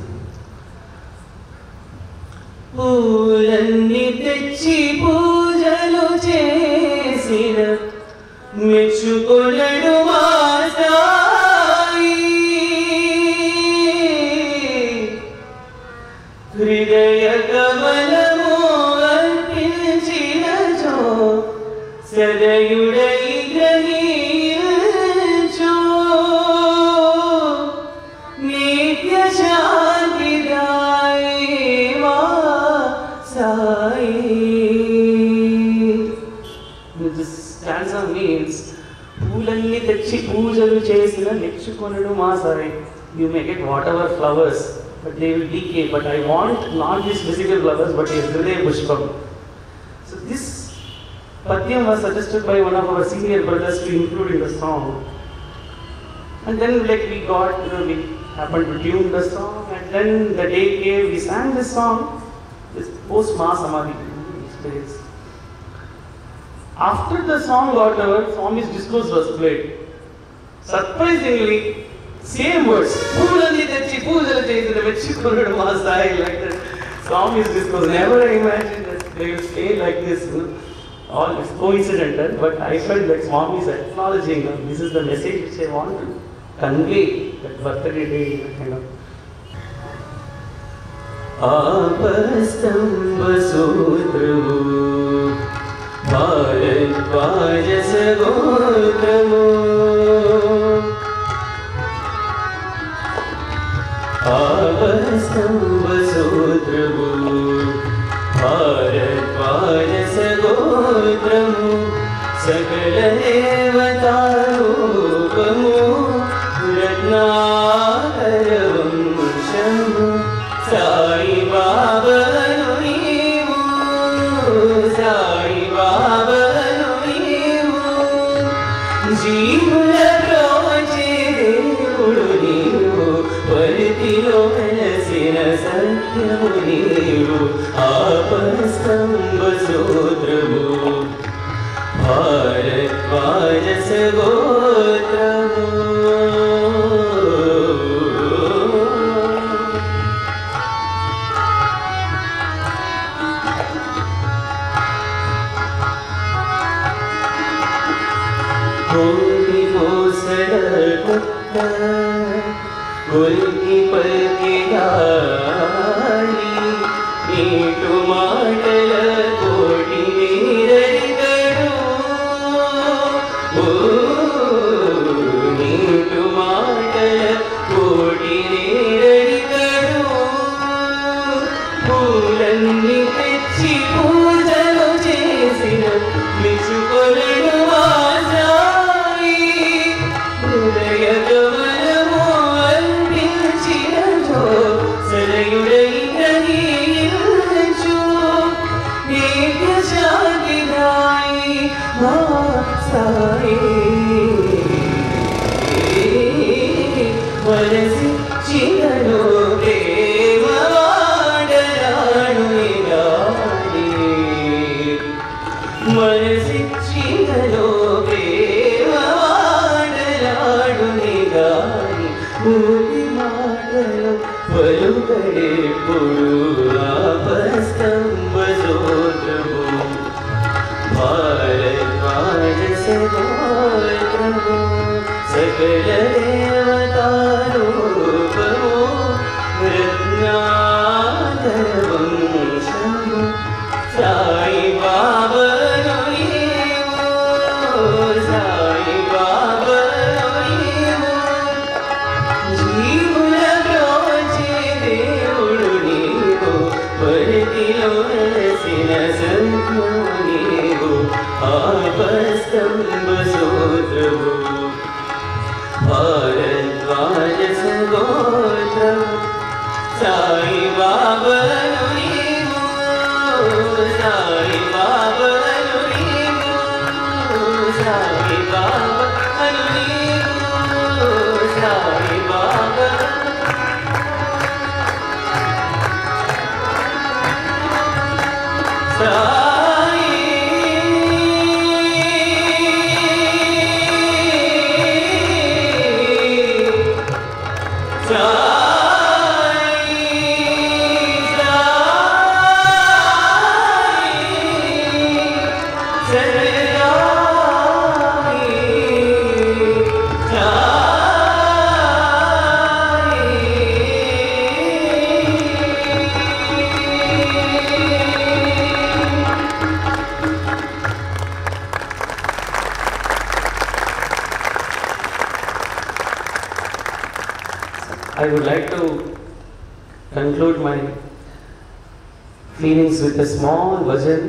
Puranni techi poojalu chesina మెచ్చుకొనడు వాసాయి హృదయ కమలము అర్పించినచో సదయుడై గ్రహించో నిత్య శాంతిదాయే వాసాయి. Stanza means, Poolanni techi poojalu chesina nechchukonadu maasare. You may get whatever flowers, but they will decay. But I want not these physical flowers, but his hridaya pushpam. So this padyam was suggested by one of our senior brothers to include in the song. And then like we got, you know, we happened to tune the song. And then the day came, we sang this song. This post-ma samadhi experience. After the song got over, Swami's discourse was played. Surprisingly, same words. Poolanni techi poojalu chesina mechchukonadu maasai, like that. Swami's discourse. Never I imagined that they would say like this. All is coincidental, but I felt that Swami is acknowledging them. This is the message which I want to convey that birthday day, kind of. Aapastamba sutramu. Bhardwaj गोत्रम Apastamba सूत्रम Bhardwaj गोत्रम सकल देवता रूपम रत्नाकर वंशम साई बाबा आपस्तंभ सूत्रमो भारद्वाज गोत्रमो. उनकी पल की डाली मीठू माटल कोटी नीरित ओ मीठू माटल कोटी नीरित फूलन्नी तेची पूजलो चेसिन मिचुकोलनु वासाई हृदय Sai Baba Colony, Sai Baba I would like to conclude my feelings with a small version.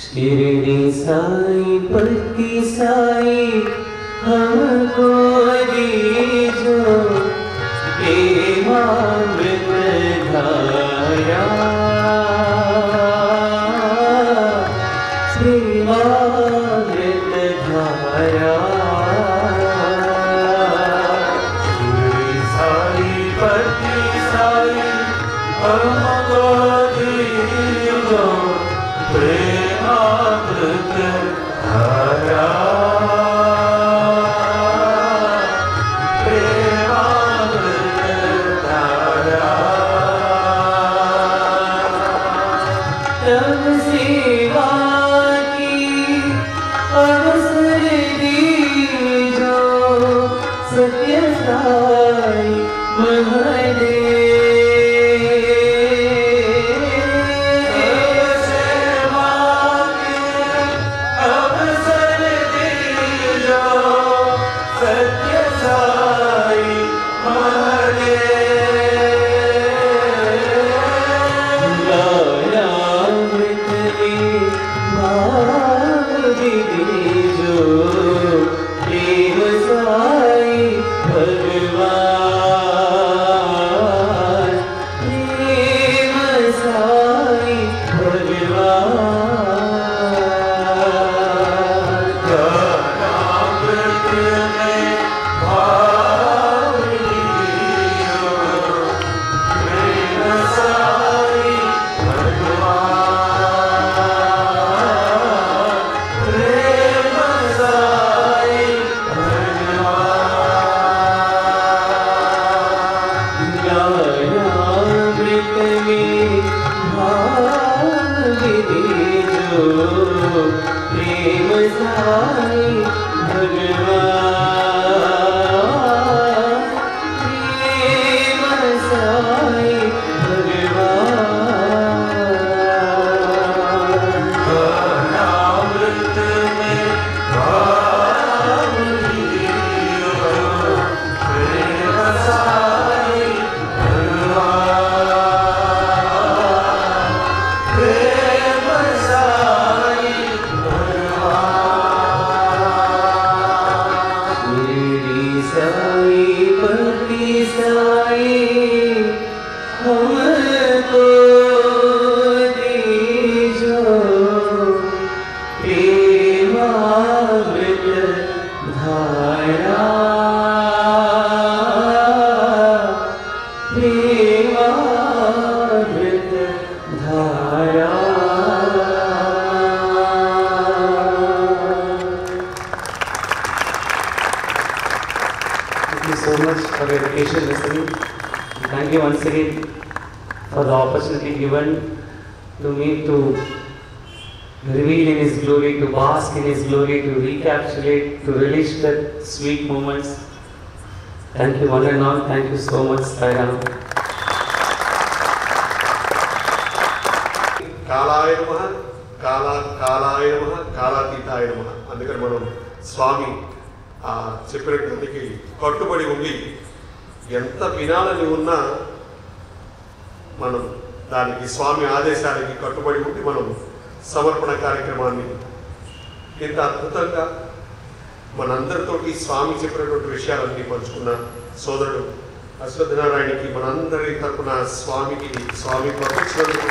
Shirdi Sai Patti Sai Hamko Dijo Devaamrit Dhaya. సోదరుడు అశ్వథ్ నారాయణకి మనందరి తరపున స్వామికి స్వామి పరమేశ్వరునికి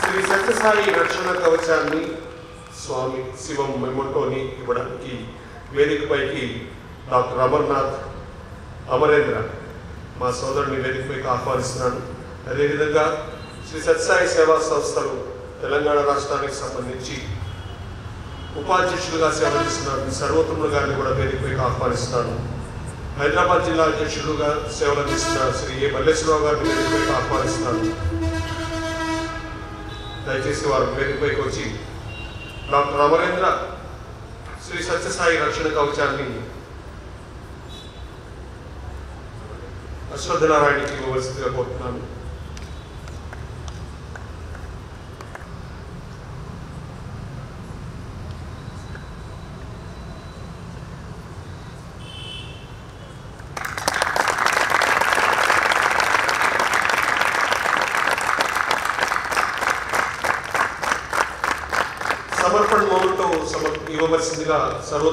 శ్రీ సత్యసాయి రక్షణ కవచాన్ని స్వామి శివం మెమోటోని ఇవ్వడానికి వేదికపైకి డాక్టర్ అమర్నాథ్ అమరేంద్ర మా సోదరుని వేదికపైకి ఆహ్వానిస్తున్నాను. అదేవిధంగా శ్రీ సత్యసాయి సేవా సంస్థలు తెలంగాణ రాష్ట్రానికి సంబంధించి ఉపాధ్యక్షులుగా సేవ చేస్తున్నారు సర్వోత్తములు గారిని కూడా వేదికపై ఆహ్వానిస్తాను. హైదరాబాద్ జిల్లా అధ్యక్షులుగా సేవలు అందిస్తున్న శ్రీ ఏ మల్లేశ్వరరావు గారిని వేదికపై ఆహ్వానిస్తాను. దయచేసి వారు వేదికపైకి వచ్చి డాక్టర్ అమరేంద్ర శ్రీ సత్యసాయి రక్షణ కవచాన్ని అశ్వథ్ నారాయణకి ఇవ్వవలసిందిగా కోరుతున్నాను. ಸಮರ್ಪಣ ಮೂಮೆಂಟ್ ಯುವ ವರ್ಷದಿಂದ ಸರ್ವ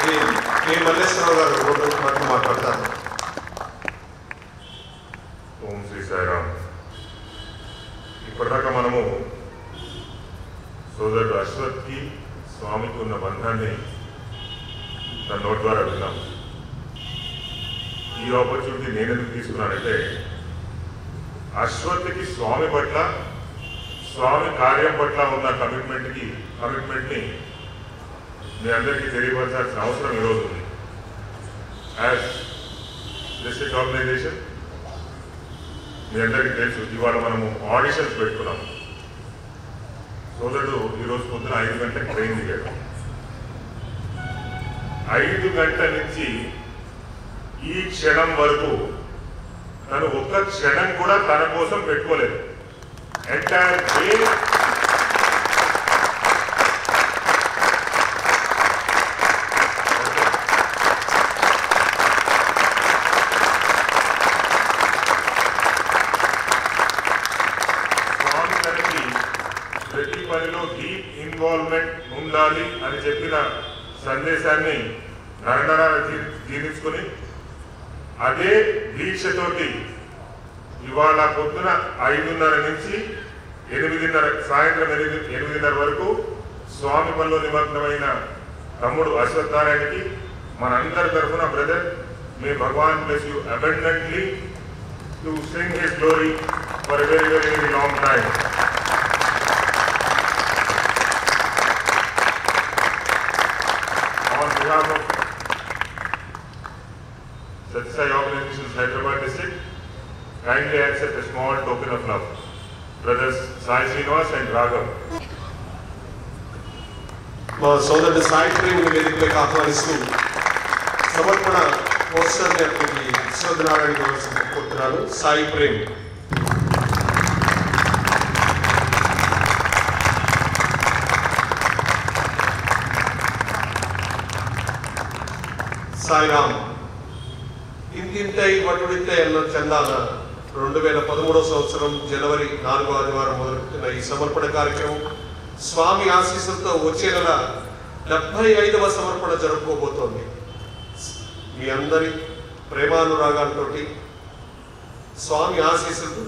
ಶ್ರೀ ಕೆ ಮಲ್ಲೇಶ್ವರ ಅವರು ಮಾತು ಮಾತಾಡ್ತಾರೆ. ಓಂ ಶ್ರೀ ಸಾಯಿರಾಮ್. ఇప్పటిదాకా మనము సోదరుడు అశ్వత్కి స్వామికి ఉన్న బంధాన్ని తన నోటి ద్వారా విన్నాము. ఈ ఆపర్చునిటీ నేను ఎందుకు తీసుకున్నానంటే అశ్వత్థకి స్వామి పట్ల స్వామి కార్యం పట్ల ఉన్న కమిట్మెంట్కి కమిట్మెంట్ని మీ అందరికీ తెలియపరచాల్సిన అవసరం ఈరోజు ఉంది. యాజ్ డిస్ట్రిక్ట్ ఆర్గనైజేషన్ మీ అందరికీ తెలుసు, ఇవాళ మనము ఆడిషన్స్ పెట్టుకున్నాము. సోదరుడు ఈరోజు పొద్దున ఐదు గంటలకు ట్రైన్ దిగాడు. ఐదు గంటల నుంచి ఈ క్షణం వరకు తను ఒక్క క్షణం కూడా తన కోసం పెట్టుకోలేదు. ఎంటైర్ డే స్వామి తనకి ప్రతి పనిలో డీప్ ఇన్వాల్వ్మెంట్ ఉండాలి అని చెప్పిన సందేశాన్ని నరనరాలు జీర్ణించుకుని అదే దీక్షతోటి ఇవాళ పొద్దున ఐదున్నర నుంచి ఎనిమిదిన్నర సాయంత్రం ఎనిమిది ఎనిమిదిన్నర వరకు స్వామి పనిలో నిమగ్నమైన తమ్ముడు అశ్వత్ నారాయణకి మనందరి తరఫున brother may Bhagavan bless you abundantly to sing his glory for a very very very long time. On behalf of Sathya Sai Organization's Hyderabad district, kindly accept a small token of love. Brothers Sai Srinivas and Raghav. మా సోదరుడు సాయి ప్రేమిని వేదికపైకి ఆహ్వానిస్తూ సమర్పణ poster Ashwath Narayana కోరుతున్నాను. సాయి ప్రేమ్. సాయిరామ్. ఇంటింటాయి వడ్డుడింటాయి అన్న చందాన రెండు వేల పదమూడవ సంవత్సరం జనవరి నాలుగో ఆదివారం మొదలుపెట్టిన ఈ సమర్పణ కార్యక్రమం స్వామి ఆశీస్సులతో వచ్చే నెల డెబ్బై ఐదవ సమర్పణ జరుపుకోబోతోంది. మీ అందరి ప్రేమానురాగాలతో స్వామి ఆశీస్సులతో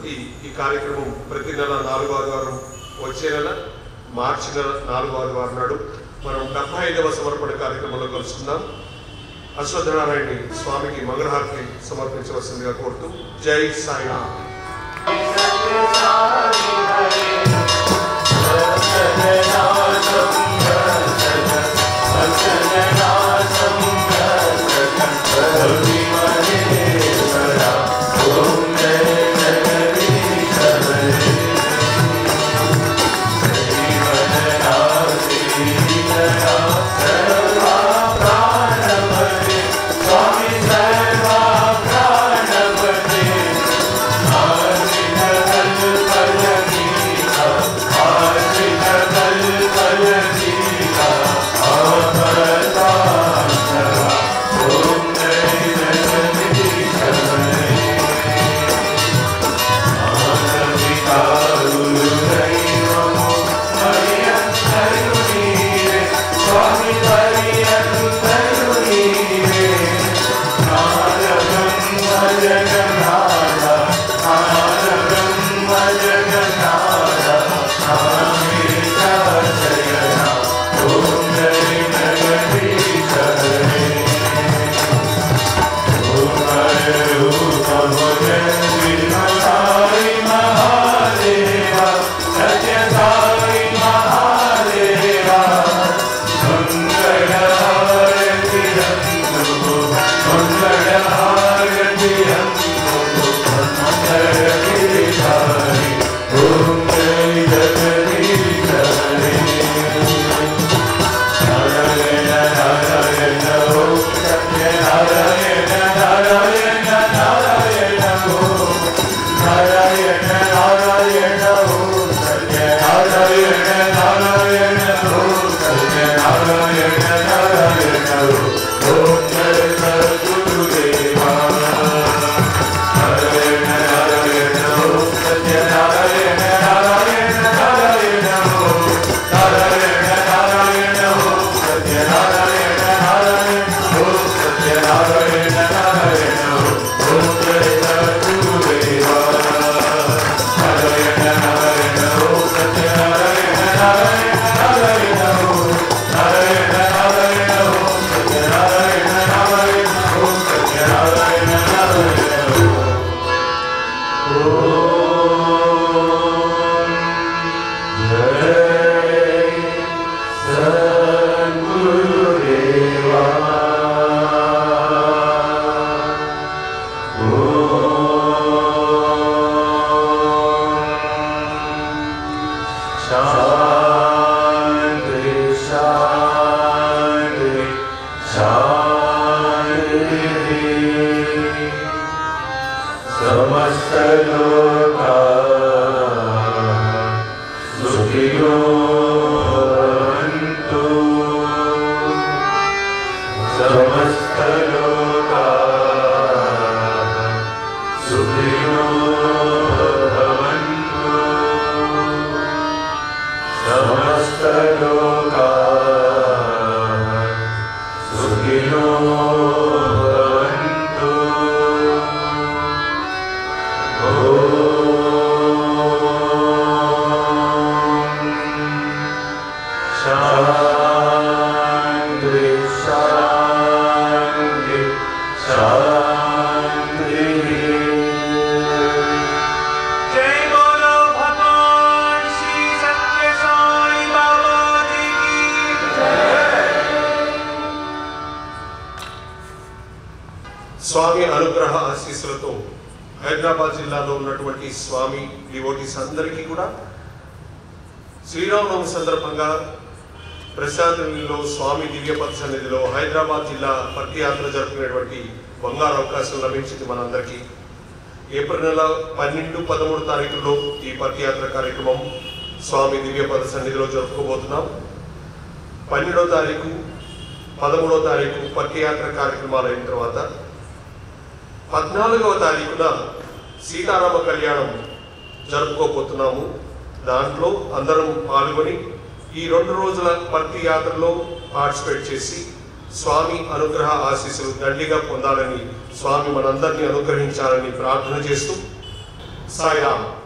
ఈ కార్యక్రమం ప్రతి నెల నాలుగో ఆదివారం, వచ్చే నెల మార్చి నెల నాలుగో ఆదివారం నాడు మనం డెబ్బై ఐదవ సమర్పణ కార్యక్రమంలో కలుసుకుందాం. అశ్వత్ నారాయణ స్వామికి మంగళహారతి సమర్పించవలసిందిగా కోరుతూ జై సాయిరామ్. Hare स्वामी अनुग्रह आशीस्सुलु दंडिगा पोंदालनी स्वामी मनंदरिनी अनुग्रहिंचालनी प्रार्थना चेस्तू साईराम।